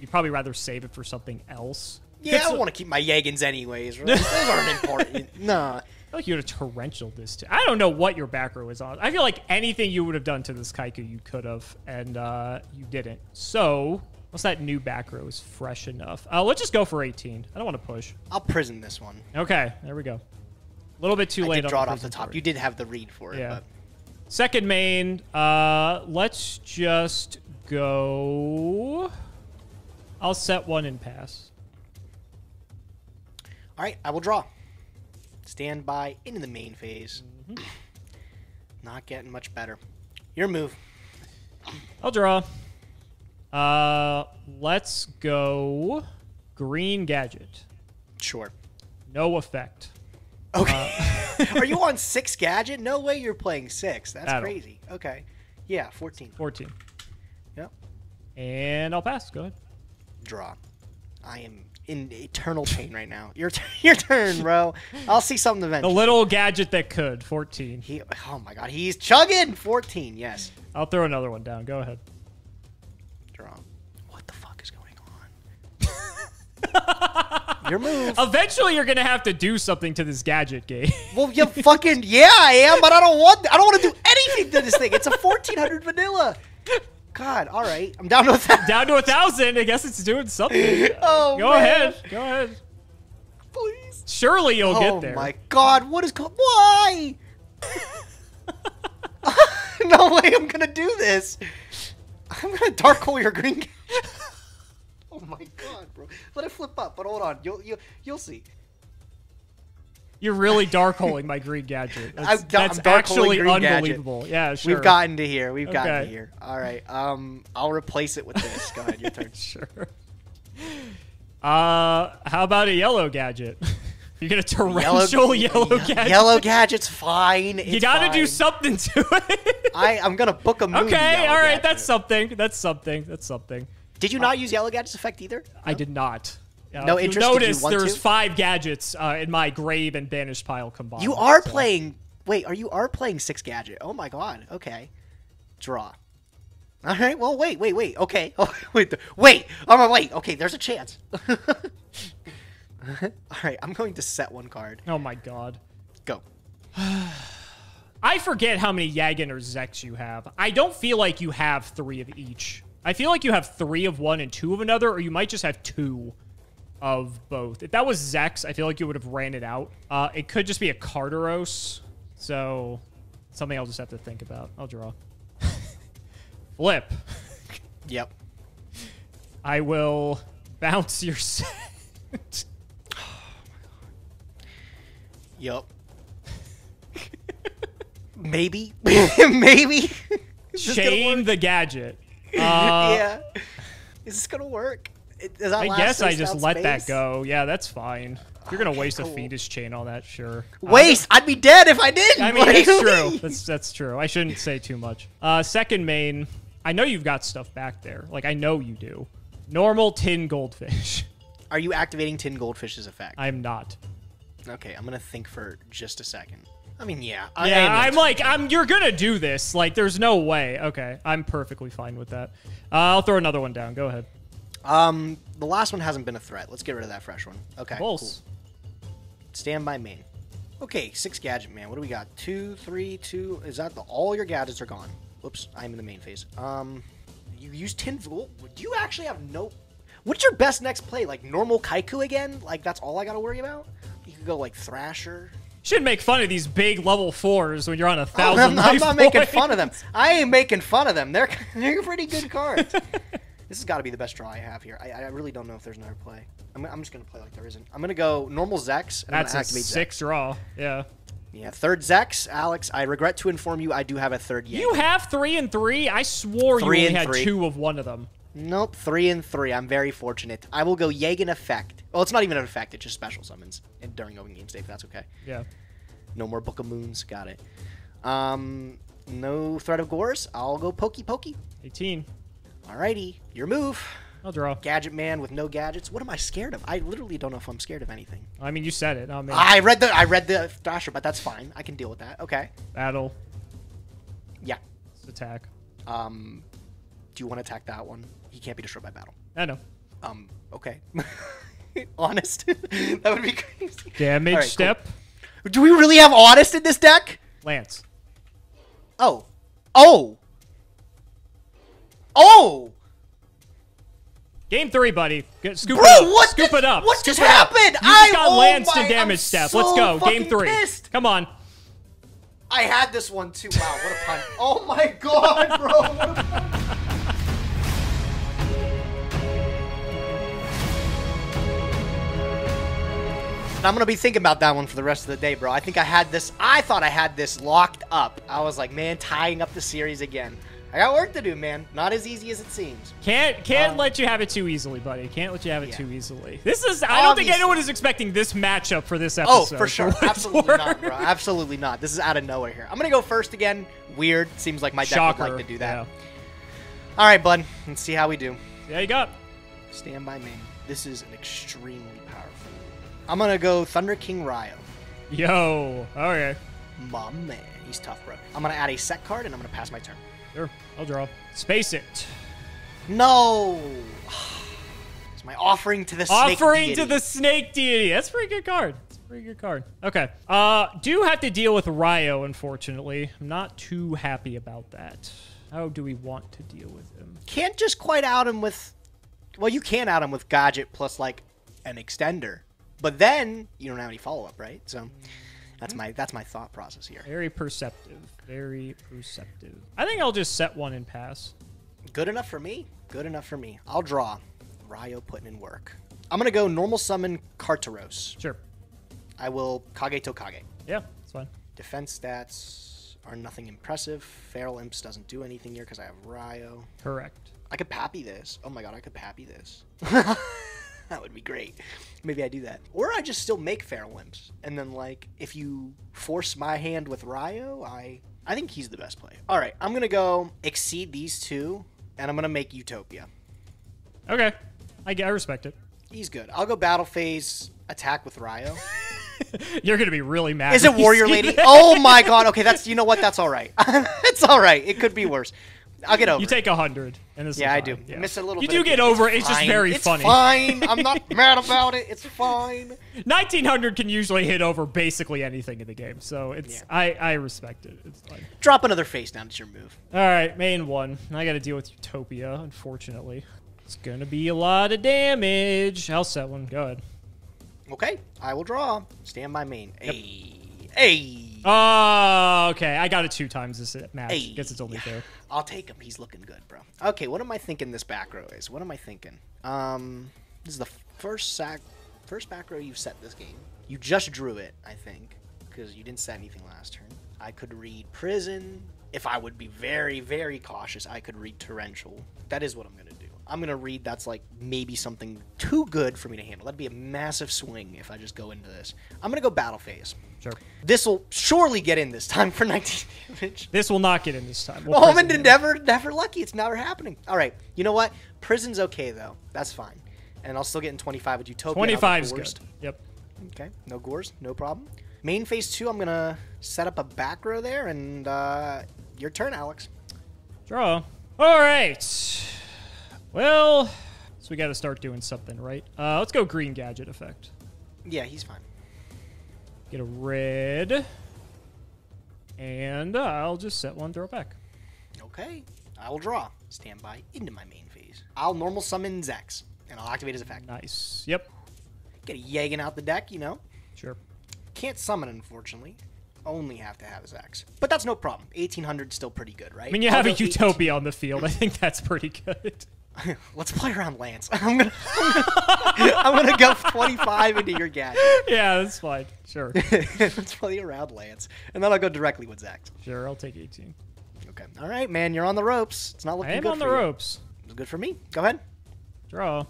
You'd probably rather save it for something else. Yeah, I want to keep my Yagans anyways. Right? Those aren't important. Nah. I feel like you would have torrentialed this too. I don't know what your back row is on. I feel like anything you would have done to this Kaiku, you could have, and you didn't. So, what's that new back row is fresh enough? Let's just go for 18. I don't want to push. I'll prison this one. Okay, there we go. A little bit too late. I did draw it off the top. You did have the read for it. Yeah. But. Second main, let's just go... I'll set one and pass. All right, I will draw. Stand by into the main phase. Mm-hmm. Not getting much better. Your move. I'll draw. Let's go green gadget. Sure. No effect. Okay. Are you on 6 gadget? No way you're playing 6. That's crazy. Okay. Yeah, 14. 14. Yep. And I'll pass. Go ahead. Draw. I am... in eternal pain right now. Your turn, bro. I'll see something eventually. The little gadget that could. 14. Oh, my God. He's chugging. 14, yes. I'll throw another one down. Go ahead. Draw. What the fuck is going on? Your move. Eventually, you're going to have to do something to this gadget, Gage. Well, you fucking... Yeah, I am, but I don't want to do anything to this thing. It's a 1,400 vanilla. God, all right. I'm down to 1,000. Down to 1,000. I guess it's doing something. Oh, go ahead. Go ahead. Please. Surely you'll get there. Oh, my God. What is... Why? No way I'm going to do this. I'm going to dark hole your green... Oh, my God, bro. Let it flip up, but hold on. You'll see. You're really dark holing my green gadget. That's actually unbelievable. Gadget. Yeah, sure. We've gotten to here. We've gotten to here. All right. I'll replace it with this. Go ahead, your turn. Sure. How about a yellow gadget? You're gonna torrential yellow gadget. Yellow gadget's fine. It's you gotta do something to it. I'm gonna book a movie. Okay. All right. Gadget. That's something. That's something. That's something. Did you not use yellow gadget's effect either? No? I did not. No interest. Notice there's 5 gadgets in my grave and banished pile combined. You are playing. Wait, are you playing 6 gadget? Oh my God. Okay, draw. All right. Well, wait. Okay. Oh, wait. Oh, wait. Okay. There's a chance. All right. I'm going to set one card. Oh my God. Go. I forget how many Yagan or Zex you have. I don't feel like you have 3 of each. I feel like you have 3 of one and 2 of another, or you might just have 2. Of both. If that was Zex, I feel like you would have ran it out. It could just be a Carteros, so something I'll just have to think about. I'll draw. Flip. Yep. I will bounce your set. Oh my God. Yep. Maybe. Maybe. Shame the gadget. Yeah. Is this gonna work? I guess I just let that go. Yeah, that's fine. You're going to waste a fetus chain on that, sure. Waste? I'd be dead if I didn't. I mean, that's true. That's true. I shouldn't say too much. Second main, I know you've got stuff back there. Like, I know you do. Normal tin goldfish. Are you activating tin goldfish's effect? I'm not. Okay, I'm going to think for just a second. I mean, yeah. I'm like, you're going to do this. Like, there's no way. Okay, I'm perfectly fine with that. I'll throw another one down. Go ahead. The last one hasn't been a threat. Let's get rid of that fresh one. Okay. Pulse. Cool. Stand by main. Okay, 6 gadget, man. What do we got? 2, 3, 2. Is that all your gadgets are gone? Whoops, I'm in the main phase. You use tin. Do you actually have no? What's your best next play? Like normal Kaiku again? Like that's all I gotta worry about? You could go like Thrasher. Should make fun of these big level 4s when you're on 1,000. I'm not making fun of them. I ain't making fun of them. They're pretty good cards. This has got to be the best draw I have here. I really don't know if there's another play. I'm just going to play like there isn't. I'm going to go normal Zex. And that's activate a 6 Zex. Draw. Yeah. Yeah. Third Zex. Alex, I regret to inform you I do have a third Yang. You have 3 and 3? I swore you only had 2 of one of them. Nope. 3 and 3. I'm very fortunate. I will go Yagan effect. Well, it's not even an effect. It's just special summons and during open game state. If that's okay. Yeah. No more Book of Moons. Got it. No threat of Gores. I'll go Pokey Pokey. 18. Alrighty, your move. I'll draw. Gadget man with no gadgets. What am I scared of? I literally don't know if I'm scared of anything. I mean, you said it. I read the Thrasher, but that's fine. I can deal with that. Okay. Battle. Yeah. It's attack. Do you want to attack that one? He can't be destroyed by battle. I know. Okay. Honest? That would be crazy. Damage right, step. Cool. Do we really have honest in this deck? Lance. Oh. Oh. Oh. Game 3, buddy. Scoop it up. Scoop it up. What just happened? You just got Lance to damage step. Let's go. Game 3. Pissed. Come on. I had this one too. Wow, what a pun. Oh my god, bro. What a pun. I'm going to be thinking about that one for the rest of the day, bro. I think I had this. I thought I had this locked up. I was like, man, tying up the series again. I got work to do, man. Not as easy as it seems. Can't let you have it too easily, buddy. Can't let you have it too easily. This is, I don't think anyone is expecting this matchup for this episode. Oh, for sure. Absolutely not, bro. Absolutely not. This is out of nowhere here. I'm going to go first again. Weird. Seems like my deck would like to do that. Yeah. All right, bud. Let's see how we do. Yeah, you got. Stand by me. This is an extremely powerful. I'm going to go Thunder King Ryo. Yo. Okay. My man. He's tough, bro. I'm going to add a set card, and I'm going to pass my turn. Sure. I'll draw. Space it. No. It's my offering to the snake deity. Offering to the snake deity. That's a pretty good card. That's a pretty good card. Okay. Do have to deal with Ryo, unfortunately. I'm not too happy about that. How do we want to deal with him? Can't just quite out him with... Well, you can out him with Gadget plus, like, an extender. But then you don't have any follow-up, right? So that's my thought process here. Very perceptive. Very perceptive. I think I'll just set one and pass. Good enough for me. Good enough for me. I'll draw. Ryo putting in work. I'm going to go normal summon Carteros. Sure. I will Kagetokage. Yeah, that's fine. Defense stats are nothing impressive. Feral Imps doesn't do anything here because I have Ryo. Correct. I could Pappy this. Oh my god, I could Pappy this. That would be great. Maybe I do that. Or I just still make Feral Imps. And then, like, if you force my hand with Ryo, I think he's the best play. All right, I'm going to go exceed these two, and I'm going to make Utopia. Okay. I respect it. He's good. I'll go battle phase, attack with Ryo. You're going to be really mad. Is it Warrior Lady? Oh, my God. Okay, that's, you know what? That's all right. It's all right. It could be worse. I'll get over it. You take 100. And this I do. Yeah. Miss a little bit. You do get over it. It's just very funny. It's fine. I'm not mad about it. It's fine. 1900 can usually hit over basically anything in the game. So it's I respect it. It's fine. Drop another face down. It's your move. All right. Main one. I got to deal with Utopia, unfortunately. It's going to be a lot of damage. I'll set one. Go ahead. Okay. I will draw. Stand by main. Yep. Hey. Oh, okay. I got it 2 times this match. Hey, guess it's only fair. I'll take him. He's looking good, bro. Okay, what am I thinking this back row is? What am I thinking? This is the first back row you've set this game. You just drew it, I think, because you didn't set anything last turn. I could read Prison. If I would be very, very cautious, I could read Torrential. That is what I'm going to do. I'm going to read that's like maybe something too good for me to handle. That'd be a massive swing if I just go into this. I'm going to go battle phase. Sure. This will surely get in this time for 19 damage. This will not get in this time. Well, Almond and never lucky. It's never happening. All right. You know what? Prison's okay, though. That's fine. And I'll still get in 25 with Utopia. 25's good. Yep. Okay. No gores. No problem. Main phase 2, I'm going to set up a back row there. And your turn, Alex. Draw. All right. Well, so we got to start doing something, right? Let's go green gadget effect. Yeah, he's fine. Get a red. And I'll just set one, throw back. Okay. I will draw. Stand by into my main phase. I'll normal summon Zex, and I'll activate his effect. Nice. Yep. Get a Yagging out the deck, you know? Sure. Can't summon, unfortunately. Only have to have Zex. But that's no problem. 1800's still pretty good, right? I mean, you have a Utopia on the field. I think that's pretty good. Let's play around Lance. I'm gonna go 25 into your gadget. Yeah, that's fine. Sure. Let's play around Lance, and then I'll go directly with Zach. Sure, I'll take 18. Okay. All right, man. You're on the ropes. It's not looking good. I am on the ropes. It's good for me. Go ahead. Draw.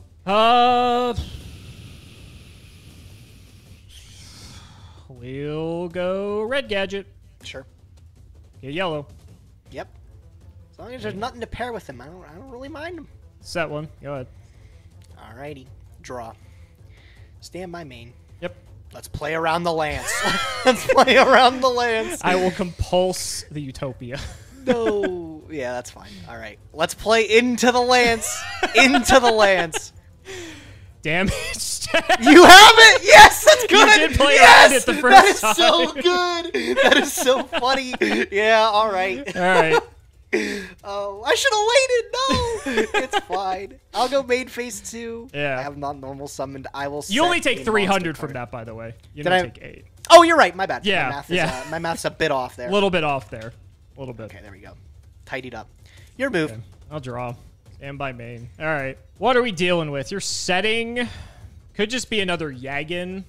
We'll go red gadget. Sure. Get yellow. Yep. As long as there's nothing to pair with him, I don't really mind him. Set one. Go ahead. Alrighty. Draw. Stand by main. Yep. Let's play around the Lance. Let's play around the Lance. I will compulse the Utopia. No. Yeah, that's fine. All right. Let's play into the Lance. Into the Lance. Damage. You have it. Yes, that's good. You did play around it the first time. So good. That is so funny. Yeah, all right. All right. Oh, I should have waited. No, it's fine. I'll go main phase 2. Yeah. I have not normal summoned. I will. You only take 300 from that, by the way. You don't take 8. Oh, you're right. My bad. Yeah. My math's a bit off there. A little bit off there. A little bit. Okay, there we go. Tidied up. Your move. Okay. I'll draw. Stand by main. All right. What are we dealing with? Your setting could just be another Yagan.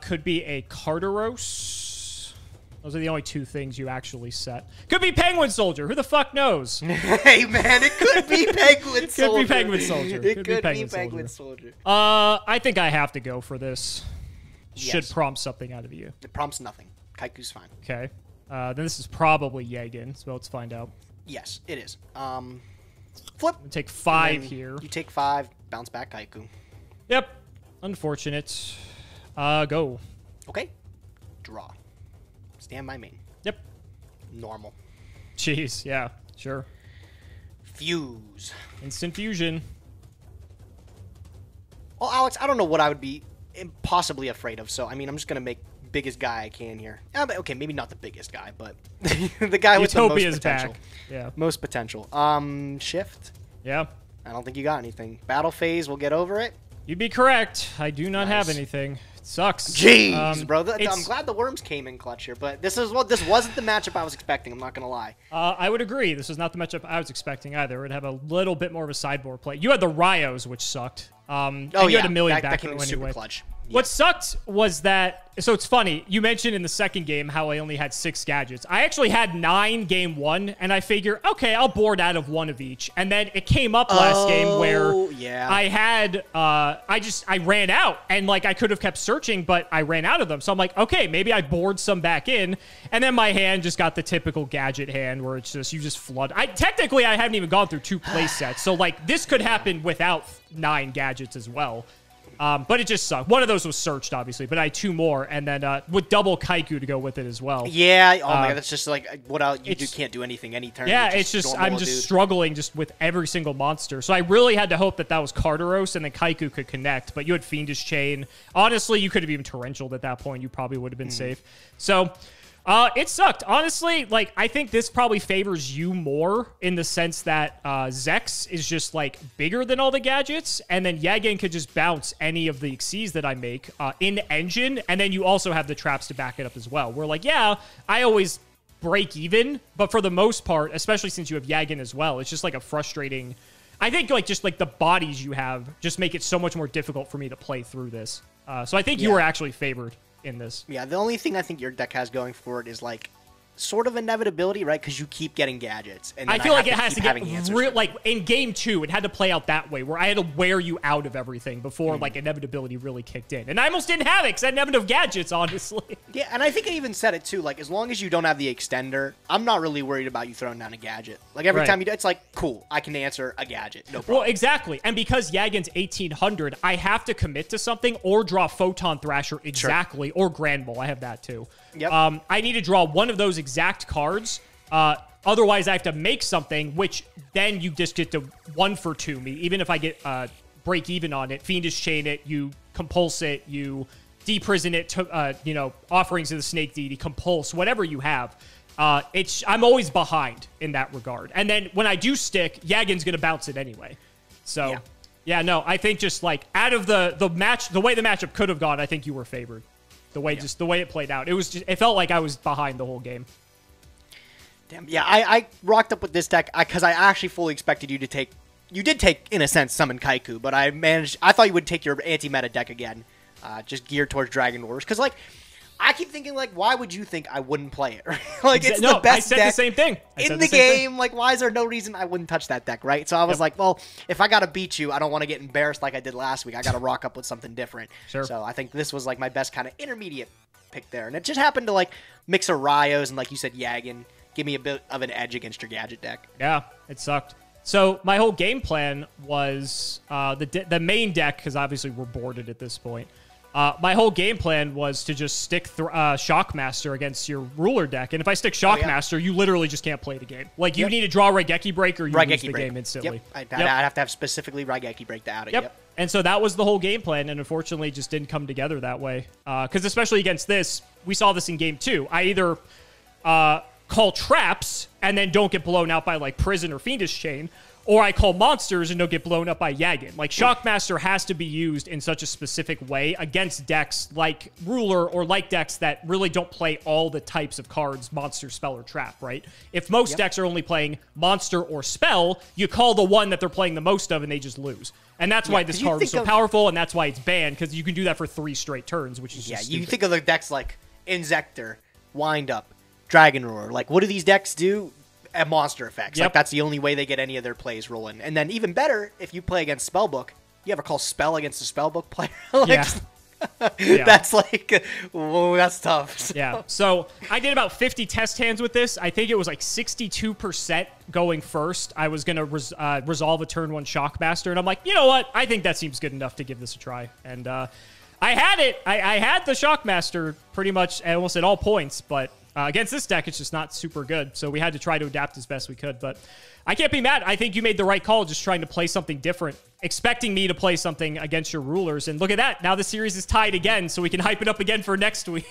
Could be a Carteros. Those are the only two things you actually set. Could be Penguin Soldier. Who the fuck knows? Hey, man, it could be Penguin Soldier. Could be Penguin Soldier. It could be Penguin Soldier. I think I have to go for this. Yes. Should prompt something out of you. It prompts nothing. Kaiku's fine. Okay. Then this is probably Yagan, so let's find out. Yes, it is. Flip. I take 5 here. You take 5. Bounce back, Kaiku. Yep. Unfortunate. Go. Okay. Draw. Stand by main. Yep. Normal. Jeez, yeah, sure. Fuse. Instant fusion. Well, Alex, I don't know what I would be possibly afraid of, so, I mean, I'm just going to make biggest guy I can here. Okay, maybe not the biggest guy, but the guy with Utopia's the most potential. Back. Yeah. Most potential. Shift? Yeah. I don't think you got anything. Battle phase, we'll get over it. You'd be correct. I do not have anything. It sucks. Jeez, bro. I'm glad the worms came in clutch here, but this wasn't the matchup I was expecting. I'm not gonna lie. I would agree. This was not the matchup I was expecting either. It would have a little bit more of a sideboard play. You had the Ryos, which sucked. Oh, and you had a million back in anyway. Clutch. Yeah. What sucked was that. So it's funny. You mentioned in the second game how I only had 6 gadgets. I actually had 9 game 1, and I figure, okay, I'll board out of 1 of each. And then it came up last game where I had, I ran out, and like I could have kept searching, but I ran out of them. So I'm like, okay, maybe I board some back in, and then my hand just got the typical gadget hand where it's just you just flood. Technically I haven't even gone through 2 play sets, so like this could happen without 9 gadgets as well. But it just sucked. One of those was searched, obviously, but I had 2 more, and then with double Kaiku to go with it as well. Yeah, oh my god, that's just like, you can't do anything any turn. Yeah, I'm just struggling just with every single monster. So I really had to hope that was Carteros, and then Kaiku could connect, but you had Fiendish Chain. Honestly, you could have even Torrentialed at that point. You probably would have been safe. So... it sucked. Honestly, like, I think this probably favors you more in the sense that Zex is just, like, bigger than all the gadgets, and then Yagan could just bounce any of the Xyz that I make in engine, and then you also have the traps to back it up as well. We're like, yeah, I always break even, but for the most part, especially since you have Yagan as well, it's just, like, a frustrating... I think, like, just, like, the bodies you have just make it so much more difficult for me to play through this. So I think you were actually favored in this. Yeah, the only thing I think your deck has going for it is like sort of inevitability, right? Because you keep getting gadgets, and I feel like it has to get real. Like in game 2, it had to play out that way, where I had to wear you out of everything before like inevitability really kicked in, and I almost didn't have it because I didn't have enough gadgets, honestly. Yeah, and I think I even said it too. Like as long as you don't have the extender, I'm not really worried about you throwing down a gadget. Like every time you do, it's like cool, I can answer a gadget, no problem. Well, exactly, and because Yagan's 1800, I have to commit to something or draw Photon Thrasher exactly or Grand Mole. I have that too. Yep. I need to draw one of those exact cards. Otherwise, I have to make something, which then you just get to 1-for-2 me. Even if I get break even on it, Fiendish Chain it, you compulse it, you deprison it, to, you know, Offerings of the Snake Deity, compulse, whatever you have. I'm always behind in that regard. And then when I do stick, Yagan's going to bounce it anyway. So, yeah, no, I think just like out of the match, the way the matchup could have gone, I think you were favored. The way it played out, it was just, it felt like I was behind the whole game. Damn, yeah, I rocked up with this deck because I actually fully expected you to take. You did take, in a sense, Summon Kaiku, but I managed. I thought you would take your anti-meta deck again, just geared towards Dragon Rulers, because like I keep thinking like, why would you think I wouldn't play it? Like it's the best deck. I said the same thing in the game. Like why is there no reason I wouldn't touch that deck, right? So I was like, well, if I gotta beat you, I don't want to get embarrassed like I did last week. I gotta rock up with something different. Sure. So I think this was like my best kind of intermediate pick there, and it just happened to like mix a Ryos and like you said Yagan, give me a bit of an edge against your gadget deck. Yeah, it sucked. So my whole game plan was the main deck, because obviously we're boarded at this point. My whole game plan was to just stick Shock Master against your ruler deck. And if I stick Shock Master, you literally just can't play the game. Like, you need to draw Raigeki Break or you lose the game instantly. Yep. I'd have to have specifically Raigeki Break to out it. Yep. And so that was the whole game plan, and unfortunately just didn't come together that way. Because especially against this, we saw this in game two. I either call traps and then don't get blown out by, like, Prison or Fiendish Chain, or I call monsters and don't get blown up by Yagan. Like, Shockmaster has to be used in such a specific way against decks like Ruler or like decks that really don't play all the types of cards, monster, spell, or trap, right? If most decks are only playing monster or spell, you call the one that they're playing the most of and they just lose. And that's why this card is so powerful, and that's why it's banned, because you can do that for 3 straight turns, which is just stupid. You think of the decks like Inzektor, Wind Up, Dragon Roar. Like, what do these decks do? At monster effects. Like, that's the only way they get any of their plays rolling. And then even better, if you play against Spellbook, you ever call Spell against a Spellbook player? Like, that's like, whoa, that's tough. So. Yeah. So I did about 50 test hands with this. I think it was like 62% going first. I was going to resolve a turn 1 Shockmaster. And I'm like, you know what? I think that seems good enough to give this a try. And I had it. I had the Shockmaster pretty much almost at all points, but... against this deck, it's just not super good, so we had to try to adapt as best we could, but I can't be mad. I think you made the right call just trying to play something different, expecting me to play something against your rulers, and look at that. Now the series is tied again, so we can hype it up again for next week.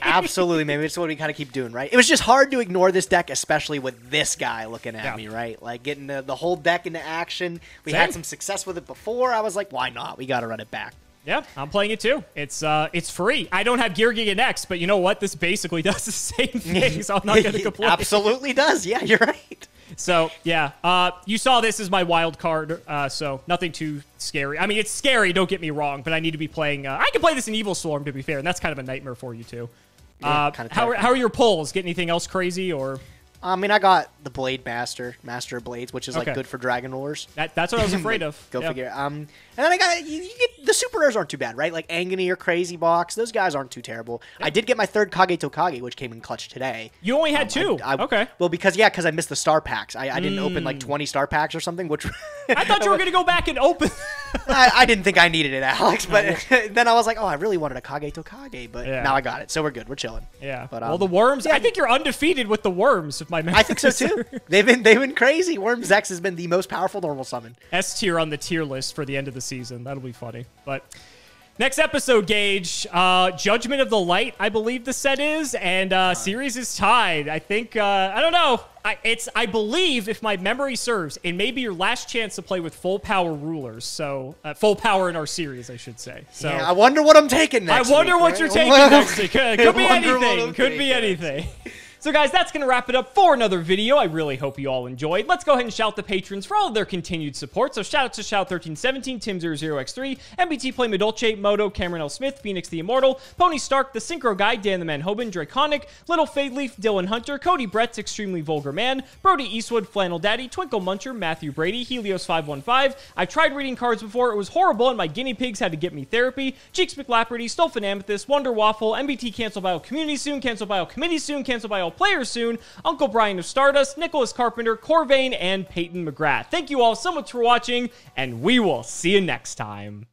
Absolutely, man. It's what we kind of keep doing, right? It was just hard to ignore this deck, especially with this guy looking at me, right? Like, getting the whole deck into action. We had some success with it before. I was like, why not? We got to run it back. Yeah, I'm playing it too. It's free. I don't have Giga Next, but you know what? This basically does the same thing, so I'm not going to complain. Absolutely does. Yeah, you're right. So, yeah. You saw this as my wild card, so nothing too scary. I mean, it's scary, don't get me wrong, but I need to be playing... I can play this in Evil Swarm, to be fair, and that's kind of a nightmare for you, too. Yeah, how are your pulls? Get anything else crazy, or... I mean, I got the Blade Master, Master of Blades, which is like good for Dragon Rulers. That's what I was afraid of. Go figure. And then I got you get the super rares aren't too bad, right? Like Angineer, Crazy Box, those guys aren't too terrible. I did get my 3rd Kagetokage, which came in clutch today. You only had 2. Okay. Well, because I missed the star packs. I didn't open like 20 star packs or something. Which I thought you were gonna go back and open. I didn't think I needed it, Alex. But then I was like, oh, I really wanted a Kagetokage, but now I got it, so we're good. We're chilling. Yeah. But well, the worms. Yeah, I think you're undefeated with the worms. If I think so too. They've been crazy. Worm Zex has been the most powerful normal summon. S tier on the tier list for the end of the season. That'll be funny. But next episode, Gage, Judgment of the Light, I believe the set is, and series is tied. I think I don't know. I believe, if my memory serves, it may be your last chance to play with full power rulers. So full power in our series, I should say. So yeah, I wonder what I'm taking next. You're taking next week. Could be anything. Could be anything. So guys, that's going to wrap it up for another video. I really hope you all enjoyed. Let's go ahead and shout the patrons for all of their continued support. So shout out to Shout1317, Tim00x3, MBT Play Madolce, Moto, Cameron L. Smith, Phoenix the Immortal, Pony Stark, The Synchro Guy, Dan the Man Hoban, Draconic, Little Fadeleaf, Dylan Hunter, Cody Brett's Extremely Vulgar Man, Brody Eastwood, Flannel Daddy, Twinkle Muncher, Matthew Brady, Helios515. I've tried reading cards before. It was horrible and my guinea pigs had to get me therapy. Cheeks McLaperty, Stolfin Amethyst, Wonder Waffle, MBT Cancel Bio Community Soon, Cancel Bio Committee Soon, Cancel Bio Player Soon, Uncle Brian of Stardust, Nicholas Carpenter, Corvain, and Peyton McGrath. Thank you all so much for watching, and we will see you next time.